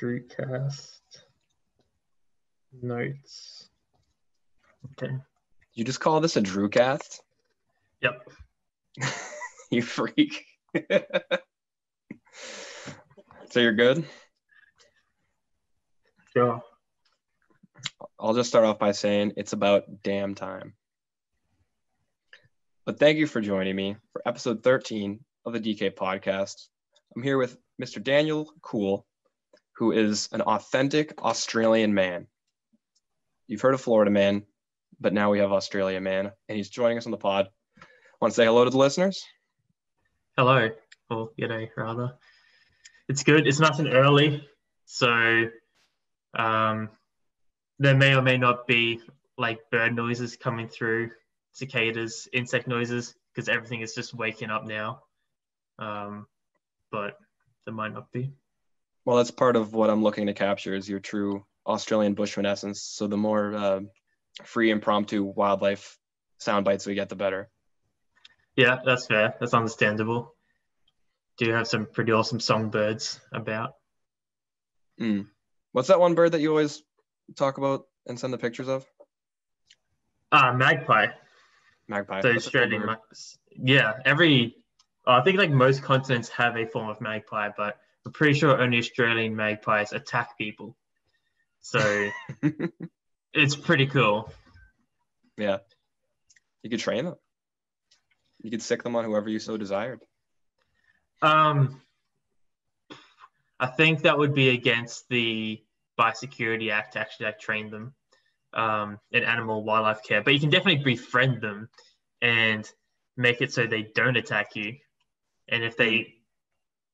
DrewCast notes. Okay. You just call this a DrewCast? Yep. You freak. So you're good? Yeah. I'll just start off by saying it's about damn time. But thank you for joining me for episode 13 of the DK Podcast. I'm here with Mr. Daniel Cool, who is an authentic Australian man. You've heard of Florida man, but now we have Australia man, and he's joining us on the pod. Want to say hello to the listeners? Hello, or g'day rather. It's good. It's nice and early, so there may or may not be like bird noises coming through, cicadas, insect noises, because everything is just waking up now. But there might not be. Well, that's part of what I'm looking to capture is your true Australian bushman essence. So the more free impromptu wildlife sound bites we get, the better. Yeah, that's fair. That's understandable. Do you have some pretty awesome songbirds about? What's that one bird that you always talk about and send the pictures of? Magpie. Magpie. So Australian magpies. Yeah, I think like most continents have a form of magpie, but I'm pretty sure only Australian magpies attack people. So it's pretty cool. Yeah. You could train them. You could sick them on whoever you so desired. I think that would be against the Biosecurity Act to actually like train them in animal wildlife care. But you can definitely befriend them and make it so they don't attack you. And if they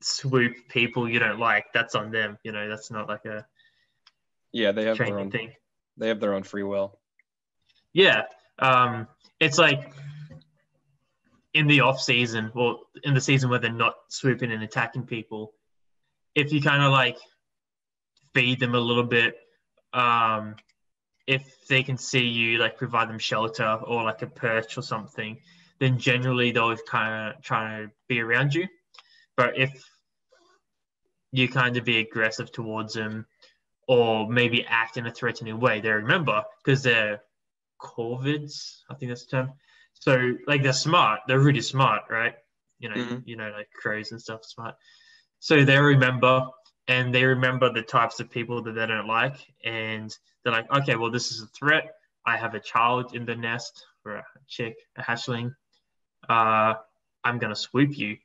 swoop people you don't like, that's on them. You know, that's not like a training thing. They have their own free will. Yeah. It's like in the off season or in the season where they're not swooping and attacking people, if you kind of like feed them a little bit, if they can see you, like provide them shelter or like a perch or something, then generally they'll kind of try to be around you. But if you kind of be aggressive towards them or maybe act in a threatening way, they remember because they're corvids, I think that's the term. So like they're smart, they're really smart, right? You know, like crows and stuff, smart. So they remember, and they remember the types of people that they don't like, and they're like, okay, well, this is a threat. I have a child in the nest or a chick, a hatchling. I'm going to swoop you.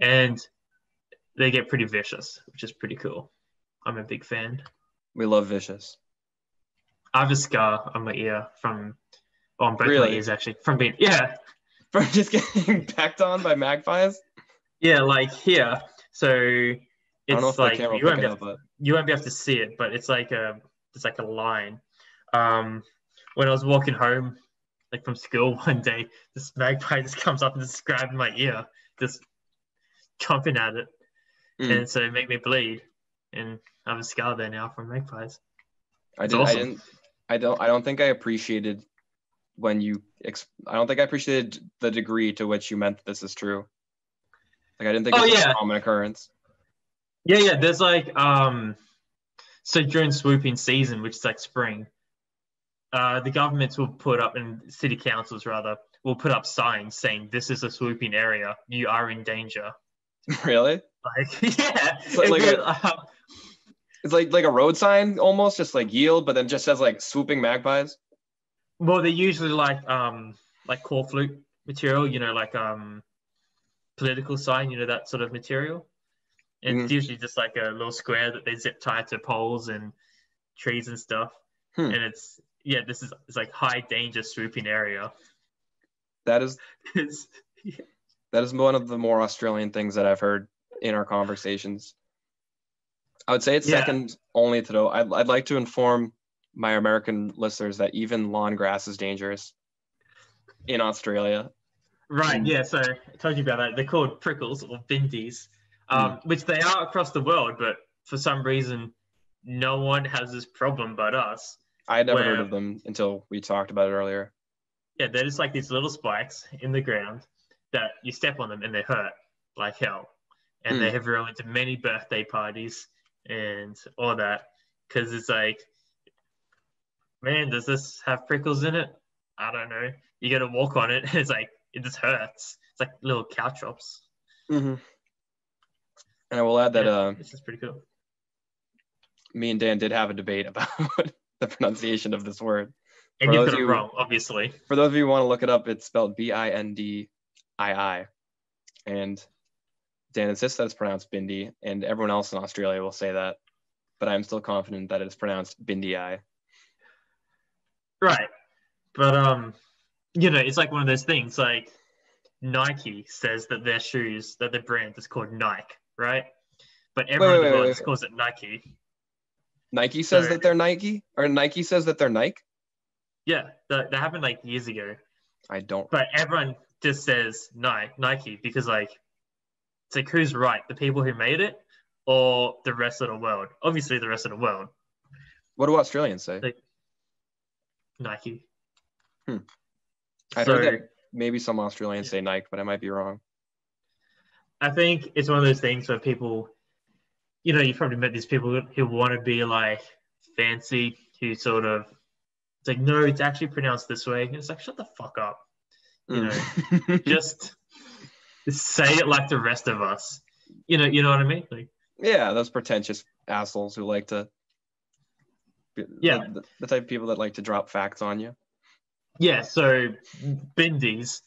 And they get pretty vicious, which is pretty cool. I'm a big fan. We love vicious. I have a scar on my ear from... Oh, on both my ears, actually. From being... Yeah. From just getting pecked on by magpies? Yeah, like here. So it's like... You won't be able to see it, but it's like a line. When I was walking home, like from school one day, this magpie just comes up and just grabs my ear, just chomping at it. And so it made me bleed. And I have a scar there now from magpies. Awesome. I don't think I appreciated the degree to which you meant this is true. Like I didn't think a common occurrence. Yeah. There's like so during swooping season, which is like spring, the governments will put up, and city councils rather will put up signs saying this is a swooping area. You are in danger. Really? Like yeah. So it's like a road sign almost, just like yield, but then just says like swooping magpies. Well, they're usually like core flute material, you know, like political sign, you know, that sort of material. And it's usually just like a little square that they zip tie to poles and trees and stuff. And it's like high danger swooping area. That is that is one of the more Australian things that I've heard in our conversations. I would say it's second only to though. I'd like to inform my American listeners that even lawn grass is dangerous in Australia. Right, yeah, so I told you about that. They're called prickles or bindies, which they are across the world, but for some reason, no one has this problem but us. I had never heard of them until we talked about it earlier. Yeah, they're just like these little spikes in the ground that you step on them and they hurt like hell. And they have ruined many birthday parties and all that, because it's like, man, does this have prickles in it? I don't know. You got to walk on it. It's like, it just hurts. It's like little cow chops. Mm-hmm. And I will add that this is pretty cool. Me and Dan did have a debate about the pronunciation of this word. And you put it wrong, obviously. For those of you who want to look it up, it's spelled B-I-N-D-I-I. And Dan insists that it's pronounced Bindi, and everyone else in Australia will say that. But I'm still confident that it's pronounced Bindi-I. Right. But, you know, it's like one of those things, like Nike says that their shoes, that their brand is called Nike, right? But everyone in the world just calls it Nike. Nike says that they're Nike? Or Nike says that they're Nike? Yeah, that happened like years ago. I don't. But everyone just says Nike because, like, it's like, who's right? The people who made it or the rest of the world? Obviously, the rest of the world. What do Australians say? Like, Nike. I heard that maybe some Australians say Nike, but I might be wrong. I think it's one of those things where people, you know, you've probably met these people who want to be like fancy, who sort of, it's like, no, it's actually pronounced this way. And it's like, shut the fuck up. You know, just say it like the rest of us. You know what I mean? Like, yeah, those pretentious assholes who like to, the type of people that like to drop facts on you. Yeah, so Bindis,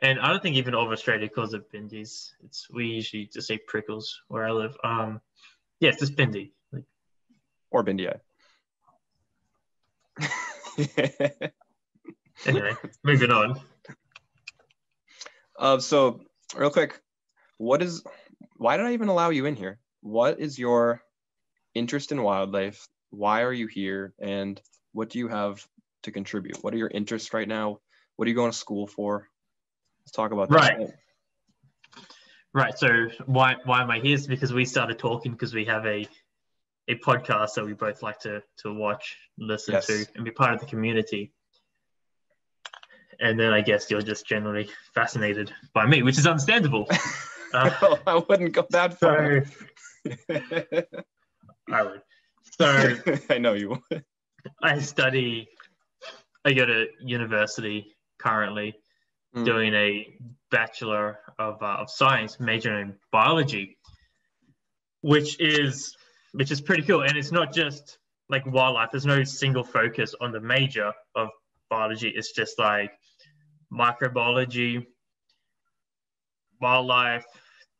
and I don't think even all of Australia calls it Bindis. We usually just say prickles where I live. Yeah, it's just Bindi. Like, or Bindi-I. Anyway, moving on. So real quick, why did I even allow you in here? What is your interest in wildlife? Why are you here? And what do you have to contribute? What are your interests right now? What are you going to school for? Let's talk about that. Right. So why am I here? It's because we started talking because we have a podcast that we both like to watch, listen to, and be part of the community. And then I guess you're just generally fascinated by me, which is understandable. Well, I wouldn't go that far. I would. So I know you would. I go to university currently, doing a Bachelor of Science, majoring in biology, which is pretty cool. And it's not just like wildlife. There's no single focus on the major of biology. It's just like microbiology, wildlife.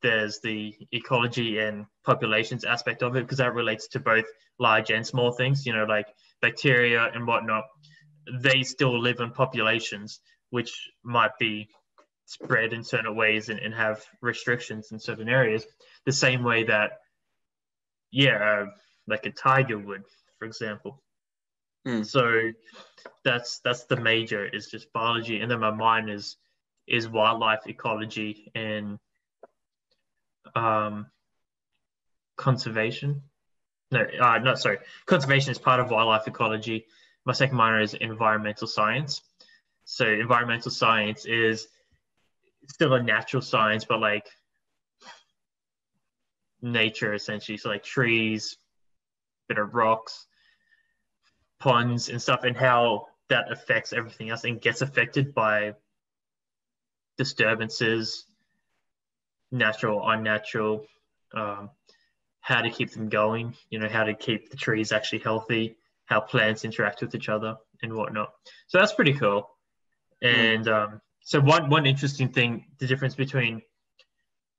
There's the ecology and populations aspect of it, because that relates to both large and small things, you know, like bacteria and whatnot. They still live in populations, which might be spread in certain ways and have restrictions in certain areas, the same way that like a tiger would, for example. So that's the major, is just biology. And then my minor is wildlife ecology and conservation. Conservation is part of wildlife ecology. My second minor is environmental science. So environmental science is still a natural science, but like nature essentially, so like trees, bit of rocks, ponds and stuff, and how that affects everything else and gets affected by disturbances, natural, unnatural, how to keep them going, you know, how to keep the trees actually healthy, how plants interact with each other and whatnot. So that's pretty cool. And so one interesting thing, the difference between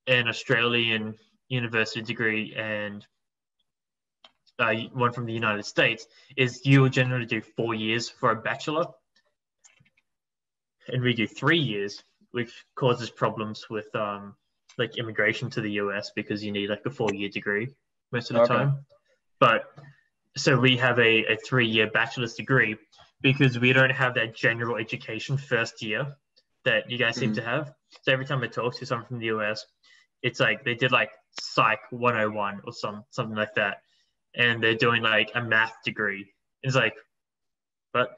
an Australian university degree and one from the United States is you will generally do 4 years for a bachelor, and we do 3 years, which causes problems with like immigration to the US, because you need like a 4-year degree most of the time. But so we have a 3-year bachelor's degree because we don't have that general education first year that you guys seem to have. So every time I talk to someone from the US, it's like they did like Psych 101 or something like that, and they're doing like a math degree. It's like, but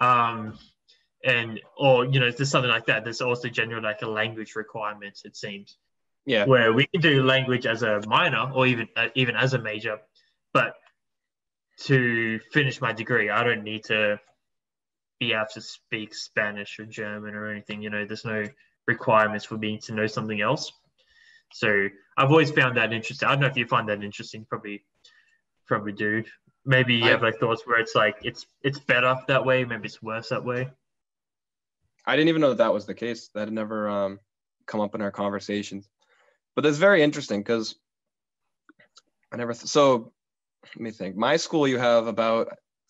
and or you know, there's something like that. There's also generally like a language requirement, it seems. Yeah. Where we can do language as a minor or even as a major, But to finish my degree, I don't need to be able to speak Spanish or German or anything. You know, there's no requirements for me to know something else. So I've always found that interesting. I don't know if you find that interesting. Probably do. Maybe you have like thoughts where it's like it's better that way. Maybe it's worse that way. I didn't even know that was the case. That had never come up in our conversations. But that's very interesting because I never. So let me think. My school, you have about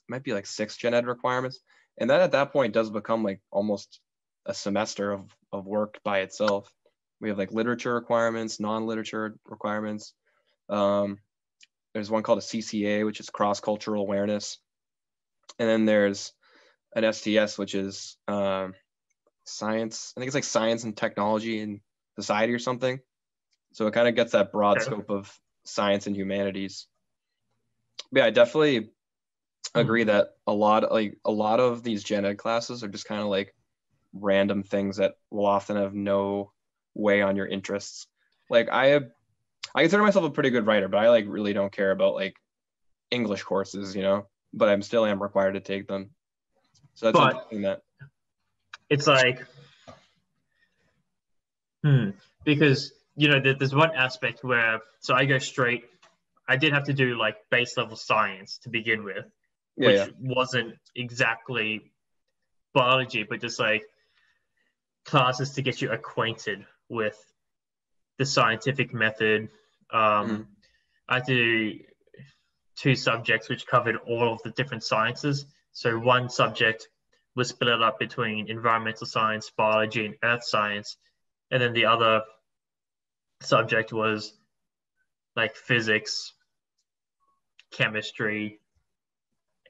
might be like 6 gen ed requirements, and that at that point does become like almost a semester of work by itself. We have like literature requirements, non-literature requirements. There's one called a CCA, which is cross-cultural awareness. And then there's an STS, which is science. I think it's like science and technology and society or something. So it kind of gets that broad scope of science and humanities. But yeah, I definitely agree that a lot of these gen ed classes are just kind of like random things that will often have no way on your interests. Like I consider myself a pretty good writer, but I like really don't care about like English courses, you know, but I'm still am required to take them. So that's interesting that. It's like, because, you know, there's one aspect where, so I did have to do like base level science to begin with, which wasn't exactly biology, but just like classes to get you acquainted with the scientific method. I had to do 2 subjects which covered all of the different sciences. So one subject was split up between environmental science, biology, and earth science. And then the other subject was like physics, chemistry,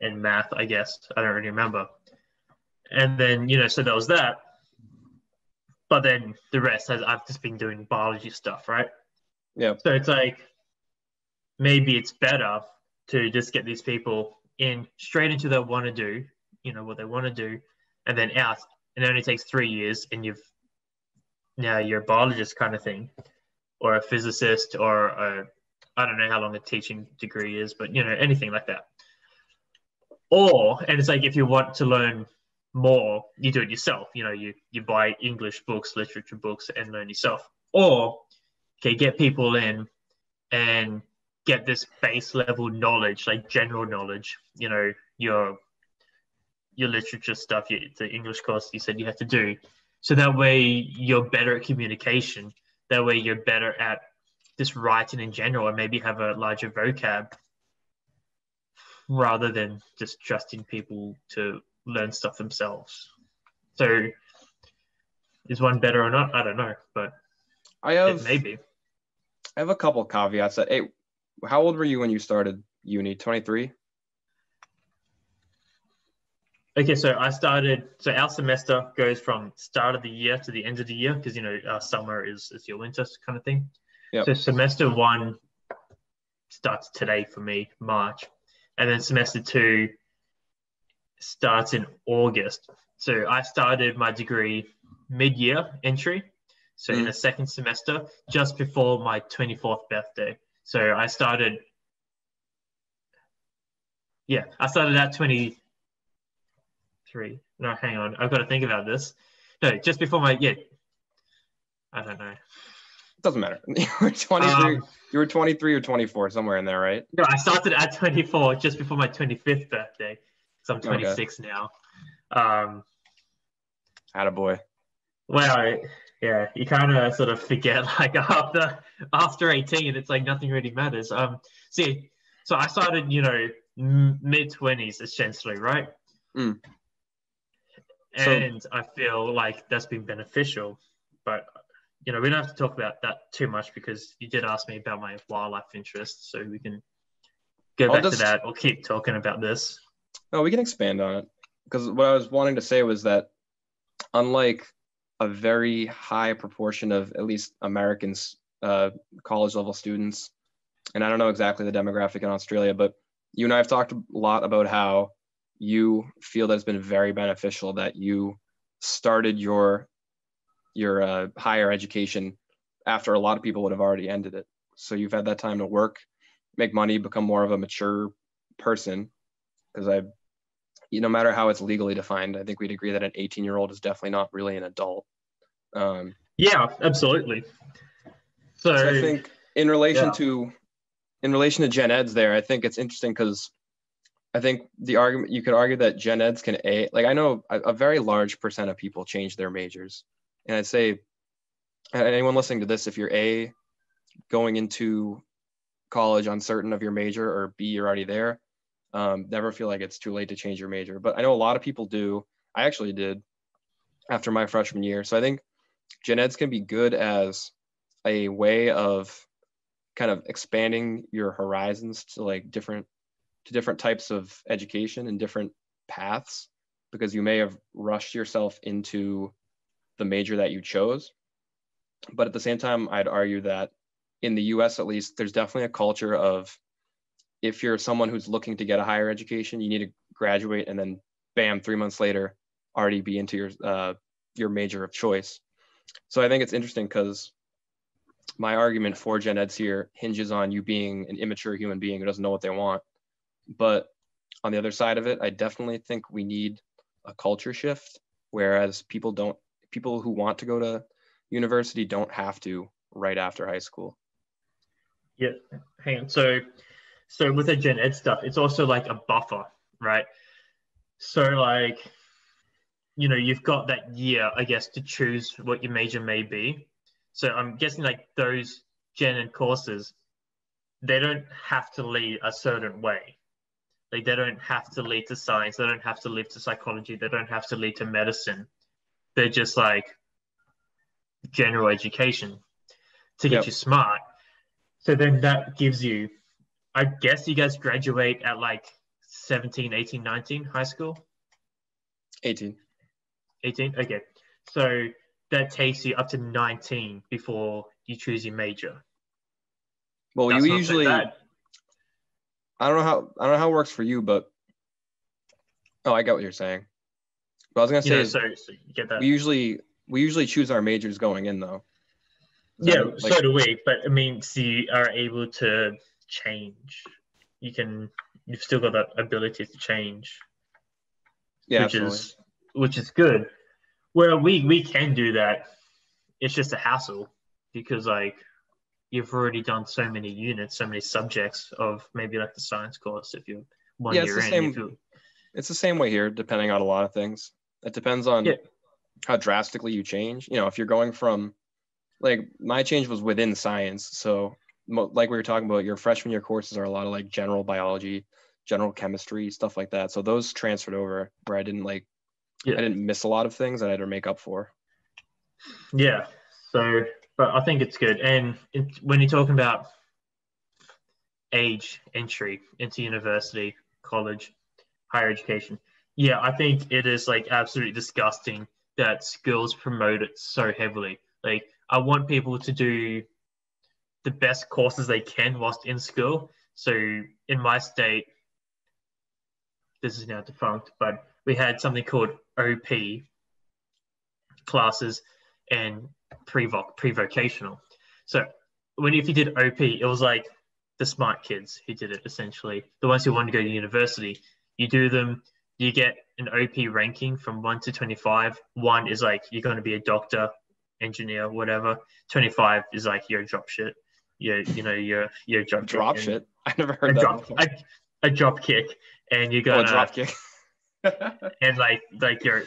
and math, I guess. I don't really remember. And then, you know, so that was that. But then the rest, I've just been doing biology stuff, right? Yeah. So it's like, maybe it's better to just get these people in straight into their want to do, you know, what they want to do, and then out. And it only takes 3 years and now you're a biologist kind of thing, or a physicist, or I don't know how long a teaching degree is, but, you know, anything like that. And it's like, if you want to learn more, you do it yourself. You know, you buy English books, literature books, and learn yourself. Or, okay, get people in and get this base level knowledge, like general knowledge. You know, your literature stuff, the English course you said you had to do. So that way you're better at communication. That way you're better at just writing in general, and maybe have a larger vocab rather than just trusting people to learn stuff themselves. So is one better or not? I don't know, but maybe. I have a couple caveats. Hey, how old were you when you started uni? 23? Okay, so so our semester goes from start of the year to the end of the year, because, you know, summer is your winter kind of thing. Yep. So semester 1 starts today for me, March, and then semester 2 starts in August. So I started my degree mid-year entry, so in the second semester, just before my 24th birthday. So I started, at 23. No, hang on, I've got to think about this. No, just before I don't know. It doesn't matter. You were 23 or 24, somewhere in there, right? No, I started at 24, just before my 25th birthday. So I'm 26 now. Attaboy. Well, yeah, you kind of sort of forget, like, after 18, it's like nothing really matters. So I started, you know, mid-20s essentially, right? And I feel like that's been beneficial. But, you know, we don't have to talk about that too much because you did ask me about my wildlife interests, so we can go back to that or keep talking about this. No, we can expand on it, because what I was wanting to say was that unlike a very high proportion of at least Americans, college level students, and I don't know exactly the demographic in Australia, but you and I have talked a lot about how you feel that it's been very beneficial that you started your higher education after a lot of people would have already ended it. So you've had that time to work make money, become more of a mature person. Because no matter how it's legally defined, I think we'd agree that an 18-year-old is definitely not really an adult. Yeah, absolutely. So I think in relation to gen eds there, I think it's interesting because I think the argument, you could argue that gen eds can I know a very large percent of people change their majors. And I'd say, and anyone listening to this, if you're A, going into college uncertain of your major, or B, you're already there, never feel like it's too late to change your major. But I know a lot of people do. I actually did after my freshman year. So I think gen eds can be good as a way of kind of expanding your horizons to different types of education and different paths, because you may have rushed yourself into the major that you chose. But at the same time, I'd argue that in the US, at least, there's definitely a culture of, if you're someone who's looking to get a higher education, you need to graduate and then bam, 3 months later, already be into your major of choice. So I think it's interesting because my argument for gen eds here hinges on you being an immature human being who doesn't know what they want. But on the other side of it, I definitely think we need a culture shift, whereas people who want to go to university don't have to right after high school. Yeah, hang on. So with the gen ed stuff, it's also like a buffer, right? So like, you've got that year, I guess, to choose what your major may be. So I'm guessing like those gen ed courses, they don't have to lead a certain way. Like they don't have to lead to science. They don't have to lead to psychology. They don't have to lead to medicine. They're just like general education to get you smart. So then that gives you, I guess you guys graduate at like 17, 18, 19 high school? 18. 18, okay. So that takes you up to 19 before you choose your major. Well, that's you usually, I don't know how it works for you, but I get what you're saying. But I was gonna say, so you get that. We usually choose our majors going in, though. So yeah, so do we. But I mean, so you are able to change. You've still got that ability to change. Yeah, which is good. Well, we can do that. It's just a hassle because you've already done so many units, so many subjects of maybe like the science course if you're it's the same way here, depending on a lot of things. It depends on how drastically you change. If you're going from, my change was within science. So like we were talking about, your freshman year courses are a lot of general biology, general chemistry, stuff like that. So those transferred over where I didn't I didn't miss a lot of things that I had to make up for. Yeah. So, but I think it's good. And when you're talking about age entry into university, college, higher education, yeah, I think it is absolutely disgusting that schools promote it so heavily. I want people to do the best courses they can whilst in school. So in my state, this is now defunct, but we had something called OP classes and pre-vocational. So if you did OP, it was the smart kids who did it, essentially. The ones who wanted to go to university, you do them, you get an OP ranking from 1 to 25. 1 is you're going to be a doctor, engineer, whatever. 25 is you're a drop shit. You're a drop kick. Drop shit? I never heard that before. A drop kick. And you're going to... Oh, drop kick. And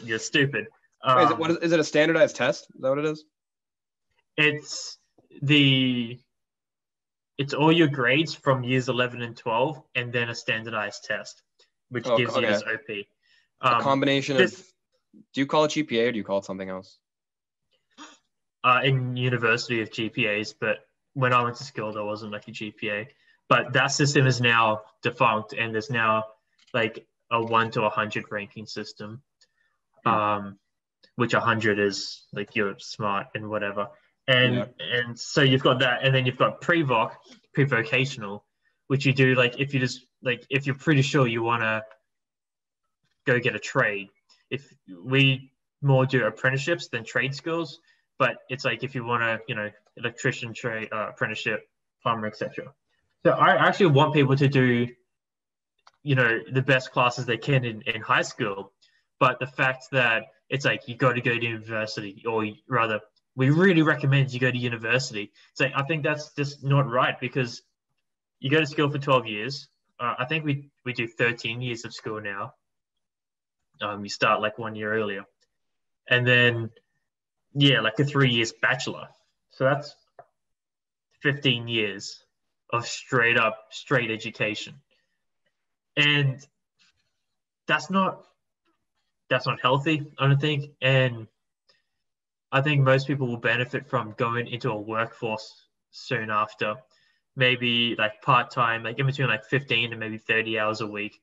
you're stupid. Wait, is it a standardized test? Is that what it is? It's all your grades from years 11 and 12, and then a standardized test, which gives you this OP. A combination of. Do you call it GPA or do you call it something else? In university of GPAs, but when I went to school, there wasn't a GPA. But that system is now defunct, and there's now a 1 to 100 ranking system, which 100 is you're smart and whatever. And so you've got that, and then you've got pre-vocational, which you do if you're pretty sure you want to go get a trade. If we more do apprenticeships than trade schools, but it's if you want to electrician trade, apprenticeship, plumber, etc. So I actually want people to do, you know, the best classes they can in high school. But the fact that it's like you got to go to university, or rather, we really recommend you go to university. It's like, I think that's just not right, because you go to school for 12 years. I think we do 13 years of school now. You start like 1 year earlier. And then, yeah, like a 3 years bachelor. So that's 15 years of straight up, straight education. And that's not healthy, I don't think. And I think most people will benefit from going into a workforce soon after, maybe like part-time, like in between like 15 and maybe 30 hours a week,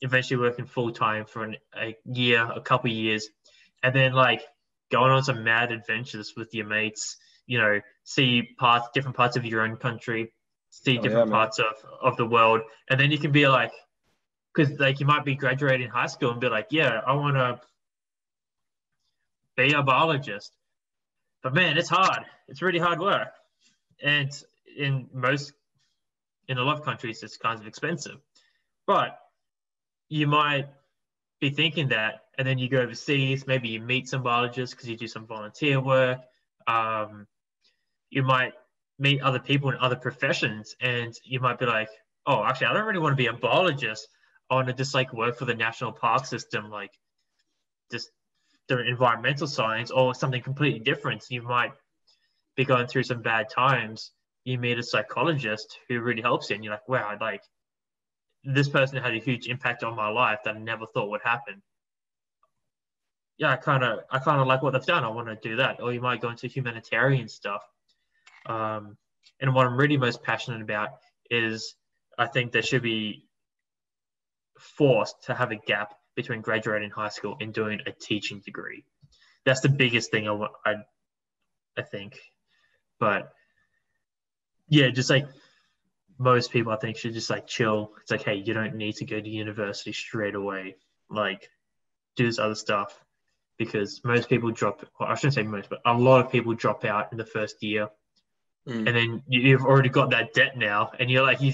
eventually working full-time for a year, a couple of years, and then like going on some mad adventures with your mates, you know, see different parts of your own country, see different parts of the world. And then you can be like, because like you might be graduating high school and be like, yeah, I want to be a biologist, but man, it's hard. It's really hard work. And in a lot of countries, it's kind of expensive, but you might be thinking that. And then you go overseas, maybe you meet some biologists because you do some volunteer work. You might meet other people in other professions, and you might be like, oh, actually, I don't really want to be a biologist. I want to just like work for the national park system, like just the environmental science, or something completely different. You might be going through some bad times. You meet a psychologist who really helps you, and you're like, wow, like this person had a huge impact on my life that I never thought would happen. Yeah, I kind of like what they've done. I want to do that. Or you might go into humanitarian stuff. And what I'm really most passionate about is I think there should be forced to have a gap between graduating high school and doing a teaching degree. That's the biggest thing I think. But yeah, just like most people I think should just like chill. It's like, hey, you don't need to go to university straight away. Like do this other stuff, because most people drop, well, I shouldn't say most, but a lot of people drop out in the first year. And then you've already got that debt now, and you're like, you've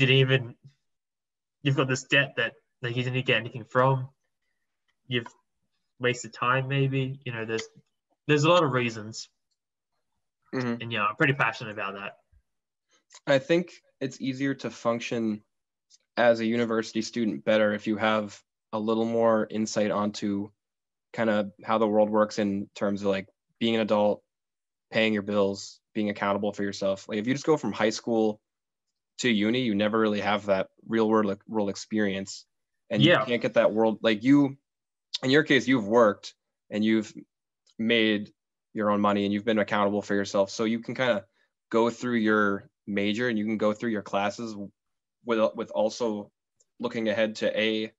got this debt that like you didn't get anything from. You've wasted time, maybe. You know, there's a lot of reasons. Mm-hmm. And yeah, I'm pretty passionate about that. I think it's easier to function as a university student better if you have a little more insight onto kind of how the world works in terms of like being an adult, paying your bills, being accountable for yourself. Like if you just go from high school to uni, you never really have that real world experience, and you can't get that world. Like you, in your case, you've worked and you've made your own money and you've been accountable for yourself. So you can kind of go through your major and you can go through your classes with also looking ahead to A,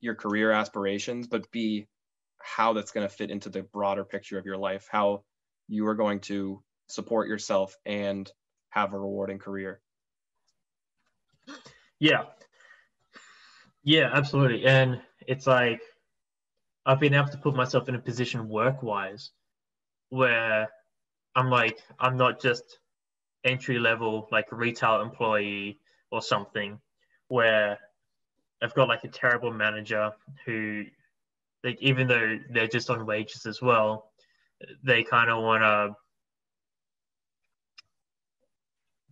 your career aspirations, but B, how that's going to fit into the broader picture of your life, how you are going to support yourself and have a rewarding career. Yeah, absolutely. And it's like, I've been able to put myself in a position work-wise where I'm like, I'm not just entry-level, like retail employee or something where I've got like a terrible manager who, like, even though they're just on wages as well, they kind of want to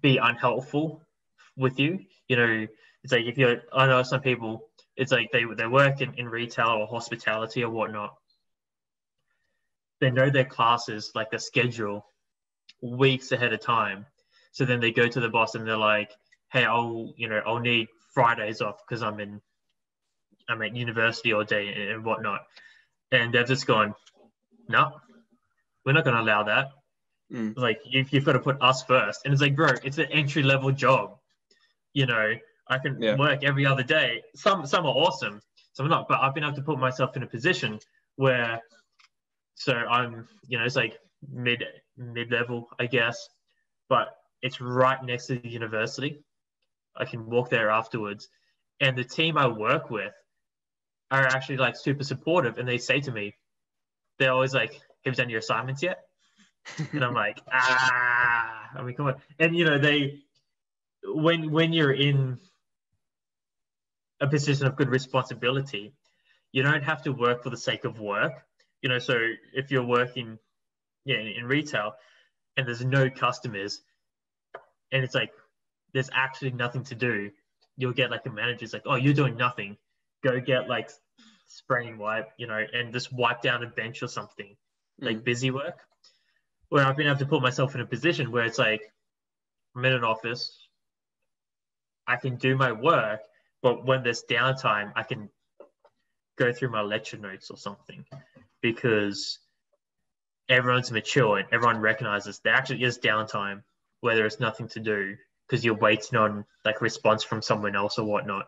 be unhelpful with you. You know, it's like if you're, I know some people, it's like they work in retail or hospitality or whatnot. They know their classes, like the schedule, weeks ahead of time. So then they go to the boss and they're like, hey, I'll need Fridays off because I'm at university all day and whatnot. And they've just gone, no, we're not going to allow that. Like, you've got to put us first. And it's like, bro, it's an entry-level job. You know, I can work every other day. Some are awesome, some are not. But I've been able to put myself in a position where, so I'm, you know, it's like mid-level, I guess. But it's right next to the university. I can walk there afterwards. And the team I work with are actually like super supportive. And they say to me, they're always like, have you done your assignments yet? And I'm like, come on. And, you know, they when you're in a position of good responsibility, you don't have to work for the sake of work. You know, so if you're working in retail and there's no customers and it's like there's actually nothing to do, you'll get like a manager's like, oh, you're doing nothing. Go get like spraying wipe, you know, and just wipe down a bench or something, like busy work. Where I've been able to put myself in a position where it's like, I'm in an office, I can do my work, but when there's downtime, I can go through my lecture notes or something, because everyone's mature and everyone recognizes there actually is downtime where there is nothing to do because you're waiting on like response from someone else or whatnot.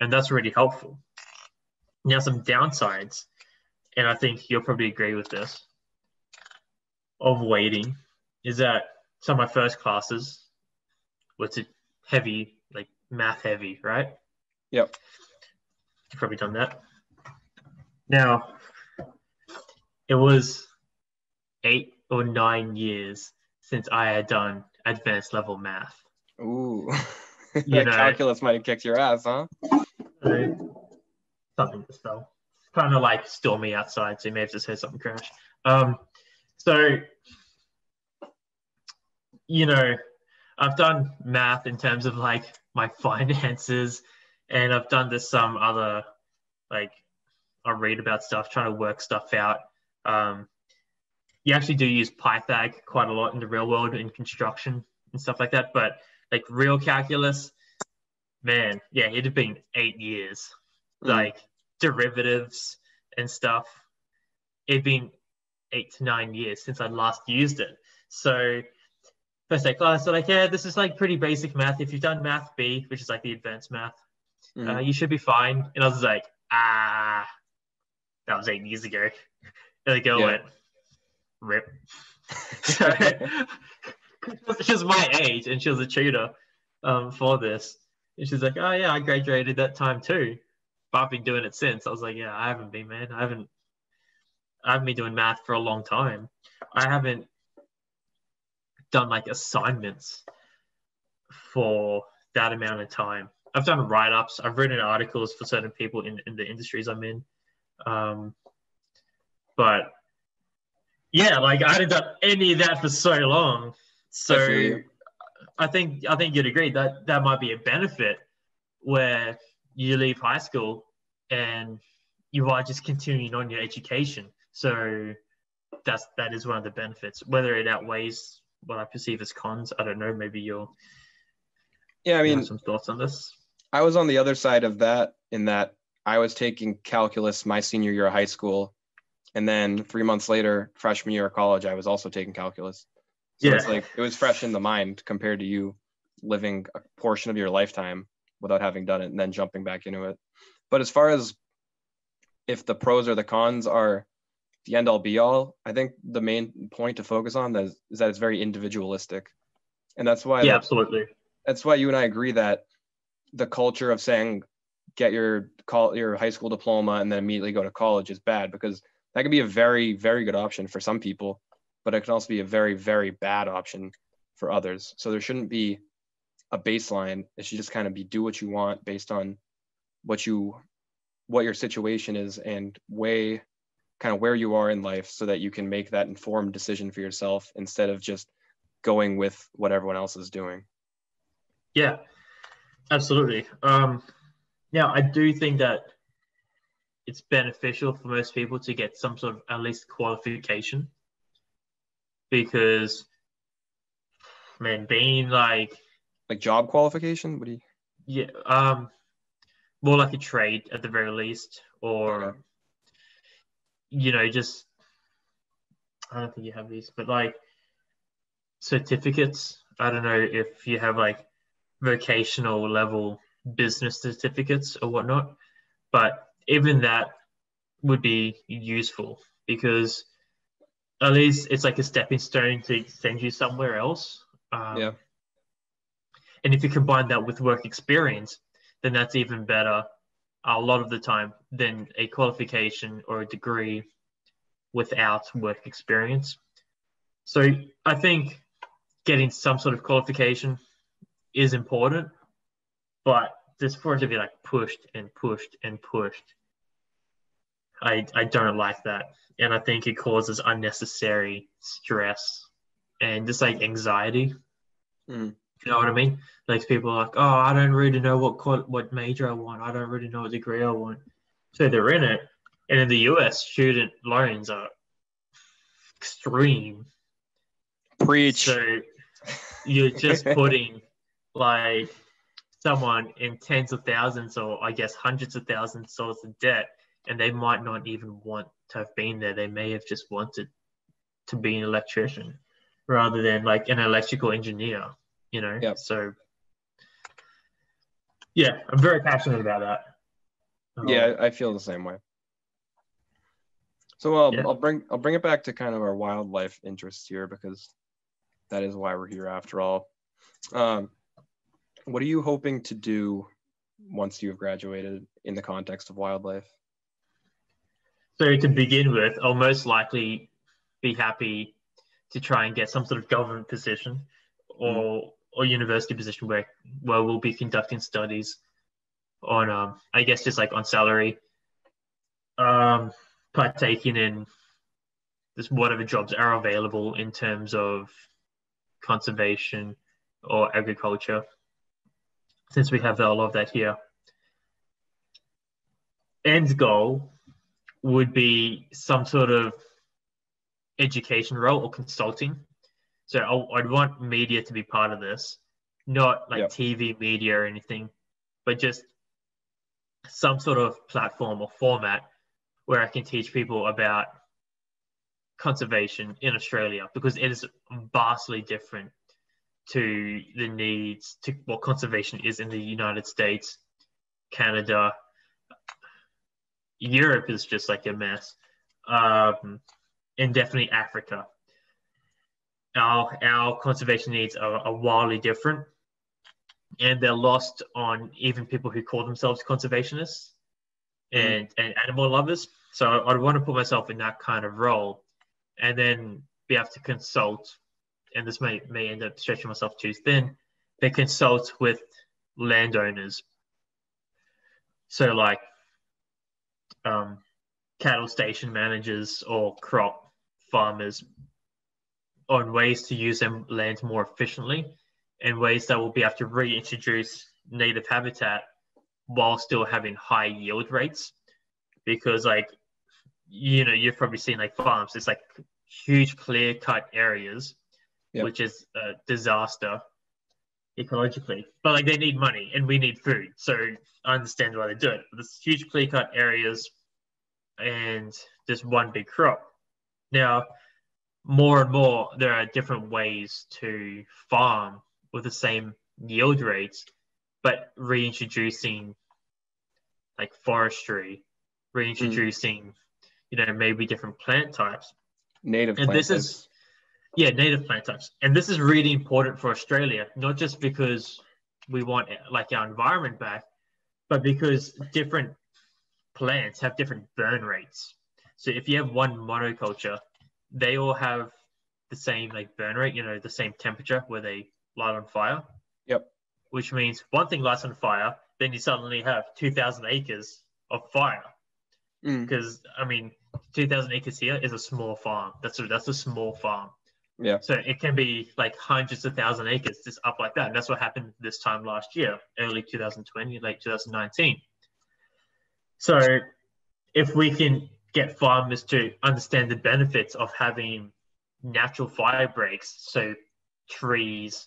And that's really helpful. Now, some downsides, and I think you'll probably agree with this, of waiting is that some of my first classes were heavy, like math heavy, right? Yep. You've probably done that. Now, it was 8 or 9 years since I had done advanced level math. Ooh. You know, calculus might have kicked your ass, huh? Something to spell. It's kind of like stormy outside, so you may have just heard something crash. So, you know, I've done math in terms of like my finances, and I've done this some other, like, I read about stuff, trying to work stuff out. You actually do use Pythag quite a lot in the real world in construction and stuff like that, but like real calculus, man, yeah, it had been 8 years, like derivatives and stuff. It'd been 8 to 9 years since I last used it. So first day class, they're like, yeah, this is like pretty basic math. If you've done math B, which is like the advanced math, you should be fine. And I was like, ah, that was 8 years ago. And the girl went, rip. So she was my age and she was a tutor for this. And she's like, oh yeah, I graduated that time too, but I've been doing it since. I was like, yeah, I haven't been, man. I haven't been doing math for a long time. I haven't done like assignments for that amount of time. I've done write-ups. I've written articles for certain people in the industries I'm in. But yeah, like I hadn't done any of that for so long. So I think you'd agree that that might be a benefit, where you leave high school and you are just continuing on your education. So that is one of the benefits. Whether it outweighs what I perceive as cons, I don't know. Maybe you'll have some thoughts on this. I was on the other side of that, in that I was taking calculus my senior year of high school. And then 3 months later, freshman year of college, I was also taking calculus. So it's like, it was fresh in the mind compared to you living a portion of your lifetime without having done it and then jumping back into it. But as far as if the pros or the cons are the end all be all, I think the main point to focus on is that it's very individualistic. And that's why, absolutely. That's why you and I agree that the culture of saying, get your high school diploma and then immediately go to college is bad, because that could be a very, very good option for some people, but it can also be a very, very bad option for others. So there shouldn't be a baseline. It should just kind of be do what you want based on what your situation is and weigh kind of where you are in life so that you can make that informed decision for yourself instead of just going with what everyone else is doing. Yeah, absolutely. Now, I do think that it's beneficial for most people to get some sort of at least qualification, because, man, being like job qualification, what do you? Yeah, more like a trade at the very least, or you know, just I don't think you have these, but like certificates. I don't know if you have like vocational level business certificates or whatnot, but even that would be useful, because at least it's like a stepping stone to send you somewhere else. And if you combine that with work experience, then that's even better a lot of the time than a qualification or a degree without work experience. So I think getting some sort of qualification is important, but just for it to be like pushed and pushed and pushed, I don't like that. And I think it causes unnecessary stress and just like anxiety. You know what I mean? Like people are like, oh, I don't really know what major I want. I don't really know what degree I want. So they're in it. And in the US, student loans are extreme. Preach. So you're just putting like someone in tens of thousands or I guess hundreds of thousands of dollars in debt, and they might not even want to have been there. They may have just wanted to be an electrician rather than like an electrical engineer, you know? Yep. So yeah, I'm very passionate about that. Yeah, I feel the same way. So I'll bring it back to kind of our wildlife interests here, because that is why we're here after all. What are you hoping to do once you've graduated in the context of wildlife? So to begin with, I'll most likely be happy to try and get some sort of government position or university position where we'll be conducting studies on, I guess, just like on salary. Partaking in just whatever jobs are available in terms of conservation or agriculture, since we have a lot of that here. End goal would be some sort of education role or consulting. So I'd want media to be part of this, not like TV media or anything, but just some sort of platform or format where I can teach people about conservation in Australia, because it is vastly different to the needs to what conservation is in the United States, Canada. Europe is just like a mess, and definitely Africa. Our conservation needs are wildly different, and they're lost on even people who call themselves conservationists and animal lovers. So I'd want to put myself in that kind of role and then be able to consult, and this may end up stretching myself too thin, but consult with landowners. So like cattle station managers or crop farmers on ways to use their land more efficiently and ways that will be able to reintroduce native habitat while still having high yield rates. Because like, you know, you've probably seen like farms, it's like huge clear cut areas, which is a disaster ecologically, but like they need money and we need food. So I understand why they do it. There's huge clear cut areas and just one big crop. Now, more and more, there are different ways to farm with the same yield rates, but reintroducing like forestry, reintroducing, you know, maybe different plant types. Native plant types. And this is really important for Australia, not just because we want like our environment back, but because different plants have different burn rates. So if you have one monoculture, they all have the same like burn rate, you know, the same temperature where they light on fire. Yep. Which means one thing lights on fire, then you suddenly have 2,000 acres of fire. Because, I mean, 2,000 acres here is a small farm. That's a small farm. Yeah. So it can be like hundreds of thousand acres just up like that. And that's what happened this time last year, early 2020, late 2019. So if we can get farmers to understand the benefits of having natural fire breaks, so trees,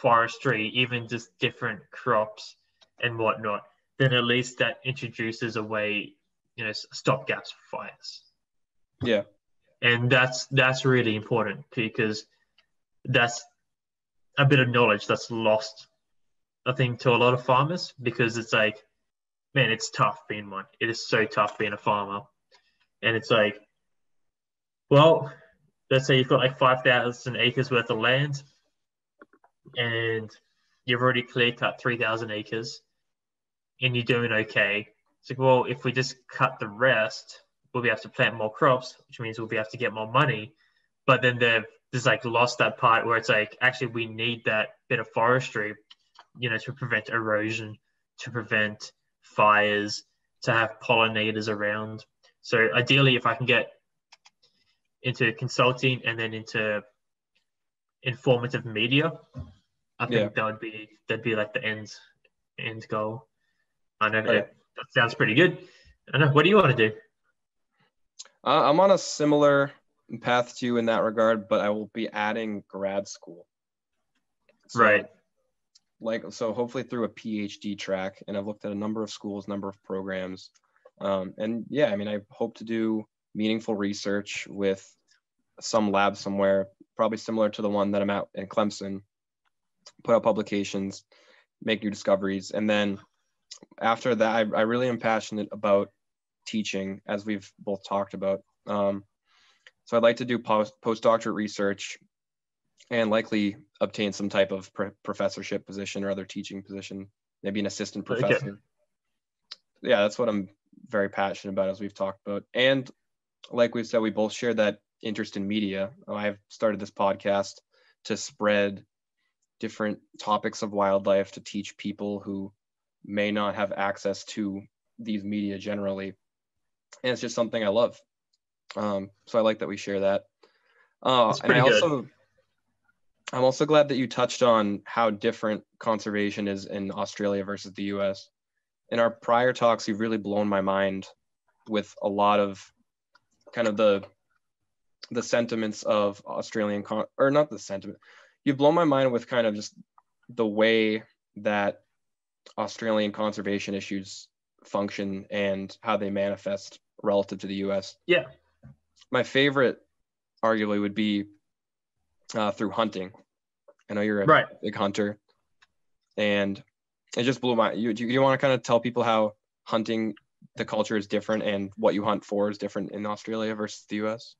forestry, even just different crops and whatnot, then at least that introduces a way, you know, stop gaps for fires. Yeah. And that's really important, because that's a bit of knowledge that's lost, I think, to a lot of farmers, because it's like, man, it's tough being one. It is so tough being a farmer. And it's like, well, let's say you've got like 5,000 acres worth of land and you've already clear cut 3,000 acres and you're doing okay. It's like, well, if we just cut the rest, we'll be able to plant more crops, which means we'll be able to get more money. But then they've just like lost that part where it's like, actually, we need that bit of forestry, you know, to prevent erosion, to prevent fires, to have pollinators around. So ideally, if I can get into consulting and then into informative media, I think that'd be like the end goal. I know that sounds pretty good. I know. What do you want to do? I'm on a similar path to you in that regard, but I will be adding grad school. So, so hopefully through a PhD track, and I've looked at a number of schools, number of programs. I hope to do meaningful research with some lab somewhere, probably similar to the one that I'm at in Clemson, put out publications, make new discoveries. And then after that, I really am passionate about teaching, as we've both talked about. So I'd like to do postdoctorate research and likely obtain some type of professorship position or other teaching position, maybe an assistant professor. Okay. Yeah, that's what I'm very passionate about, as we've talked about. And like we've said, we both share that interest in media. I've started this podcast to spread different topics of wildlife, to teach people who may not have access to these media generally. And it's just something I love. So I like that we share that. I'm also glad that you touched on how different conservation is in Australia versus the US. In our prior talks, you've really blown my mind with a lot of kind of the sentiments of Australian, you've blown my mind with kind of just the way that Australian conservation issues function and how they manifest relative to the US. Yeah. My favorite arguably would be through hunting. I know you're a big hunter, and it just blew my, you want to kind of tell people how hunting, the culture is different and what you hunt for is different in Australia versus the US?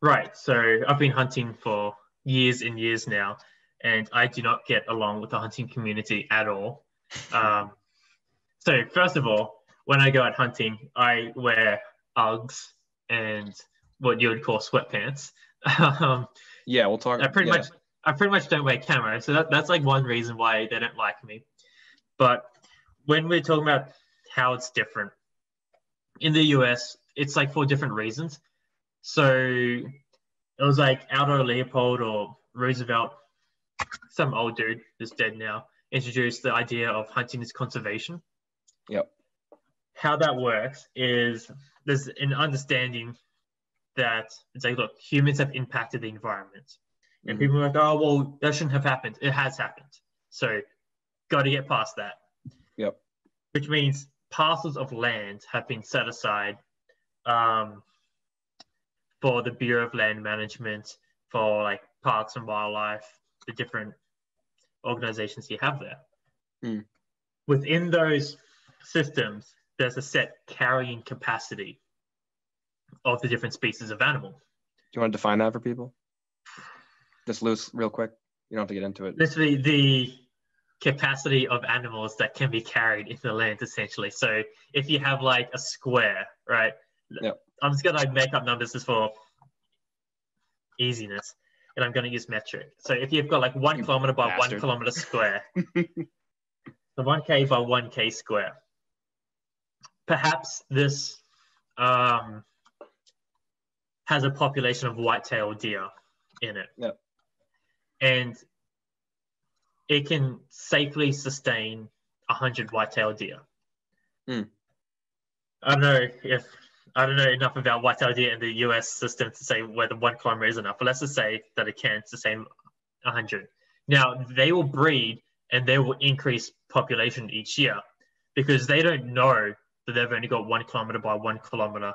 Right. So I've been hunting for years and years now, and I do not get along with the hunting community at all. So first of all, when I go out hunting, I wear Uggs and what you would call sweatpants. We'll talk. I pretty much don't wear camo, so that's like one reason why they don't like me. But when we're talking about how it's different in the US, it's like for different reasons. So it was like Aldo Leopold or Roosevelt, some old dude that's dead now, introduced the idea of hunting as conservation. Yep. How that works is there's an understanding that it's like, look, humans have impacted the environment. And people are like, oh, well, that shouldn't have happened. It has happened. So got to get past that. Yep. Which means parcels of land have been set aside for the Bureau of Land Management, for like parks and wildlife, the different organizations you have there. Within those systems, there's a set carrying capacity of the different species of animal. Do you want to define that for people? Just loose, real quick. You don't have to get into it. Literally the capacity of animals that can be carried into the land, essentially. So if you have like a square, right? Yep. I'm just going to make up numbers just for easiness, and I'm going to use metric. So if you've got like 1 kilometer by 1 kilometer square, the 1K by 1K square, perhaps this has a population of white-tailed deer in it. Yep. And it can safely sustain 100 white-tailed deer. I don't know enough about white-tailed deer in the U.S. system to say whether 1 kilometer is enough, but let's just say that it can sustain 100. Now, they will breed and they will increase population each year because they don't know that they've only got 1 kilometer by 1 kilometer,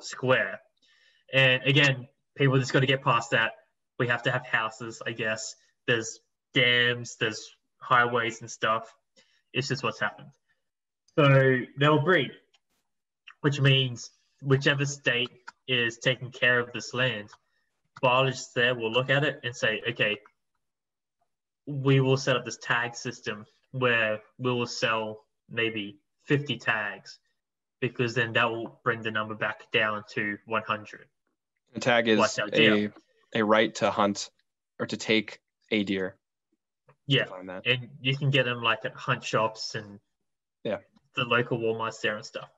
square. And again, people just got to get past that. We have to have houses, I guess. There's dams, there's highways and stuff. It's just what's happened. So they'll breed, which means whichever state is taking care of this land, biologists there will look at it and say, okay, we will set up this tag system where we will sell maybe 50 tags, because then that will bring the number back down to 100. A tag is a a right to hunt or to take a deer. Yeah, and you can get them like at hunt shops and the local Walmarts there and stuff,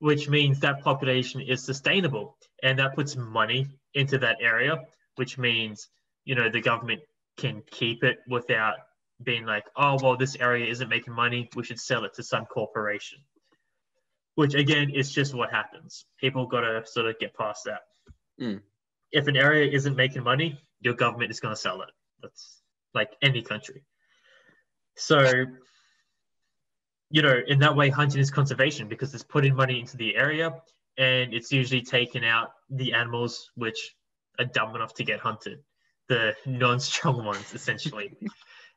which means that population is sustainable, and that puts money into that area, which means, you know, the government can keep it without being like, oh, well, this area isn't making money, we should sell it to some corporation, which again is just what happens. People got to sort of get past that. If an area isn't making money, your government is going to sell it. That's like any country. So, you know, in that way, hunting is conservation because it's putting money into the area and it's usually taking out the animals which are dumb enough to get hunted, the non-strong ones, essentially.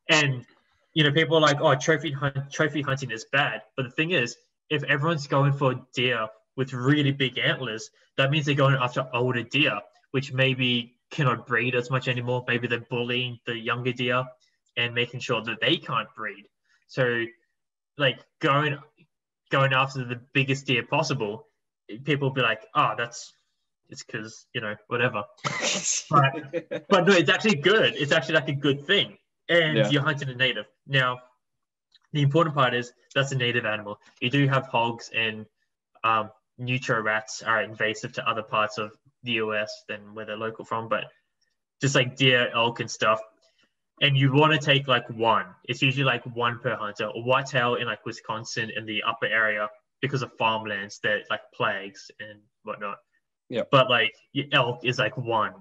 And, you know, people are like, oh, trophy hunting is bad. But the thing is, if everyone's going for deer with really big antlers, that means they're going after older deer, which maybe cannot breed as much anymore. Maybe they're bullying the younger deer and making sure that they can't breed. So, like, going after the biggest deer possible, people will be like, oh, it's because, you know, whatever. but no, it's actually good. It's actually like a good thing. And you're hunting a native. Now, the important part is that's a native animal. You do have hogs and nutria rats are invasive to other parts of the US than where they're local from, but just like deer, elk and stuff. And you want to take like one. It's usually like one per hunter, or whitetail in like Wisconsin in the upper area because of farmlands, they're like plagues and whatnot. Yeah. But like your elk is like one.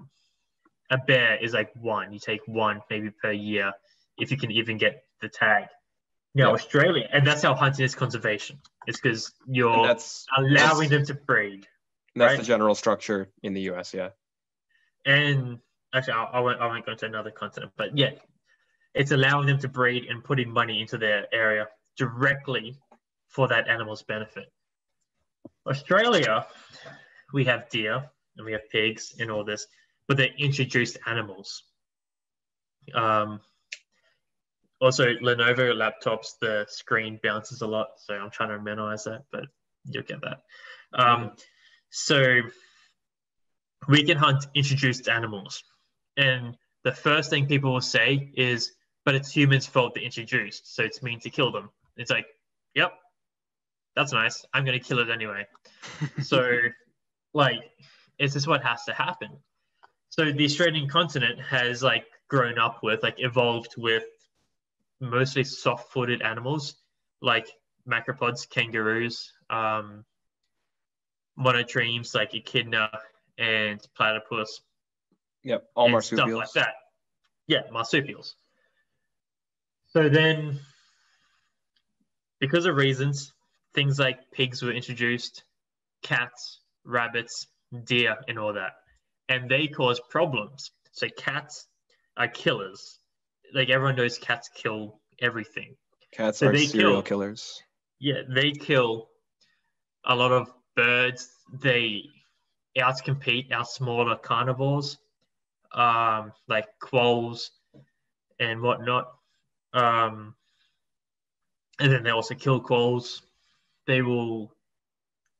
A bear is like one. You take one maybe per year if you can even get the tag. Now, Australia, and that's how hunting is conservation. It's because you're allowing them to breed. That's right? The general structure in the US, yeah. And actually, I won't go into another continent, but yeah, it's allowing them to breed and putting money into their area directly for that animal's benefit. Australia, we have deer and we have pigs and all this, but they're introduced animals. Also, Lenovo laptops, the screen bounces a lot, so I'm trying to minimize that, but you'll get that. So we can hunt introduced animals. And the first thing people will say is, but it's humans' fault they're introduced, so it's mean to kill them. It's like, yep, that's nice. I'm going to kill it anyway. So, like, it's just what has to happen. So the Australian continent has, like, grown up with, like, evolved with mostly soft-footed animals like macropods, kangaroos, monotremes like echidna and platypus. Yep, all marsupials. Stuff like that. Yeah, marsupials. So then, because of reasons, things like pigs were introduced, cats, rabbits, deer, and all that. And they cause problems. So cats are killers. Like, everyone knows cats kill everything. Cats are serial killers. Yeah, they kill a lot of birds. They outcompete our smaller carnivores, like quolls and whatnot. And then they also kill quolls. They will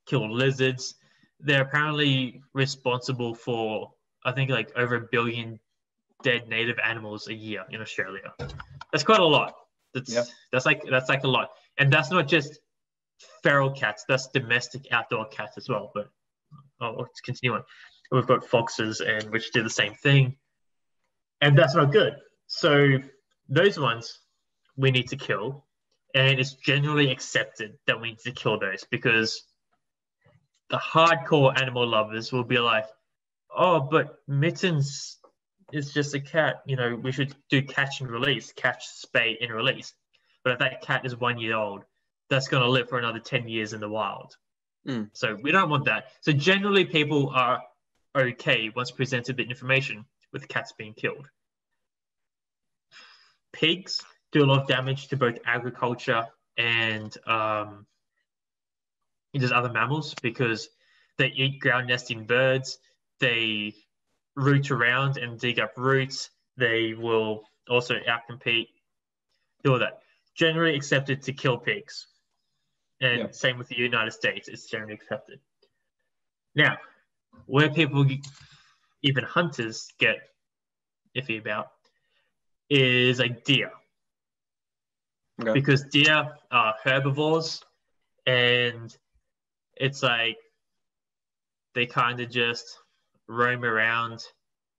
kill lizards. They're apparently responsible for, I think, like over 1 billion dead native animals a year in Australia. That's quite a lot. That's like a lot. And that's not just feral cats, that's domestic outdoor cats as well. But let's continue on. We've got foxes and which do the same thing. And that's not good. So those ones we need to kill. And it's generally accepted that we need to kill those because the hardcore animal lovers will be like, oh, but Mittens is just a cat, you know, we should do catch and release, catch, spay, and release. But if that cat is 1 year old, that's going to live for another 10 years in the wild. So we don't want that. So generally people are okay once presented the information with cats being killed. Pigs do a lot of damage to both agriculture and just other mammals because they eat ground nesting birds. They root around and dig up roots. They will also outcompete, do all that. Generally accepted to kill pigs. And same with the United States, it's generally accepted. Now, where people even hunters get iffy about, is like deer. Okay. Because deer are herbivores, and it's like they kind of just roam around,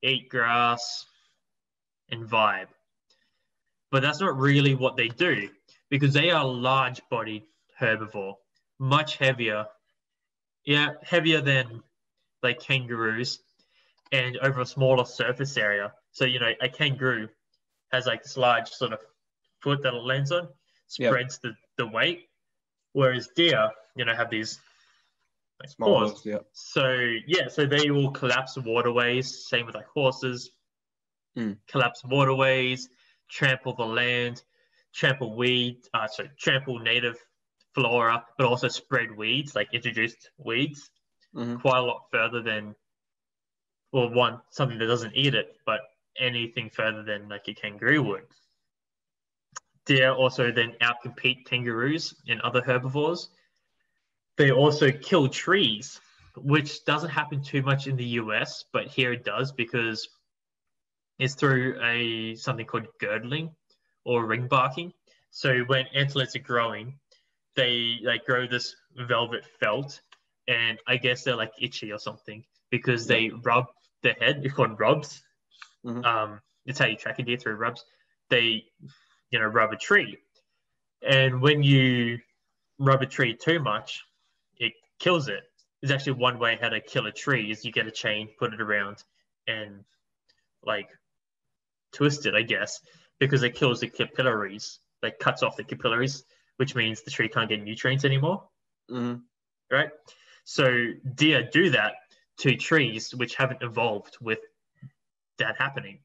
eat grass, and vibe. But that's not really what they do, because they are large-bodied herbivore, much heavier, heavier than like kangaroos, and over a smaller surface area. So, you know, a kangaroo has like this large sort of foot that it lands on, spreads the weight, whereas deer, you know, have these like small paws. So they will collapse waterways, same with like horses, collapse waterways, trample the land, trample native flora, but also spread weeds, like introduced weeds, quite a lot further than, well, something that doesn't eat it, but anything further than like a kangaroo would. Deer also then outcompete kangaroos and other herbivores. They also kill trees, which doesn't happen too much in the US, but here it does because it's through something called girdling or ring barking. So when antelopes are growing, they like grow this velvet felt, and I guess they're like itchy or something because they rub their head. It's called rubs. It's how you track a deer, through rubs. They rub a tree, and when you rub a tree too much, it kills it. There's actually one way how to kill a tree is you get a chain, put it around, and like twist it, I guess, because it kills the capillaries, like cuts off the capillaries, which means the tree can't get nutrients anymore. Right? So deer do that to trees which haven't evolved with that happening,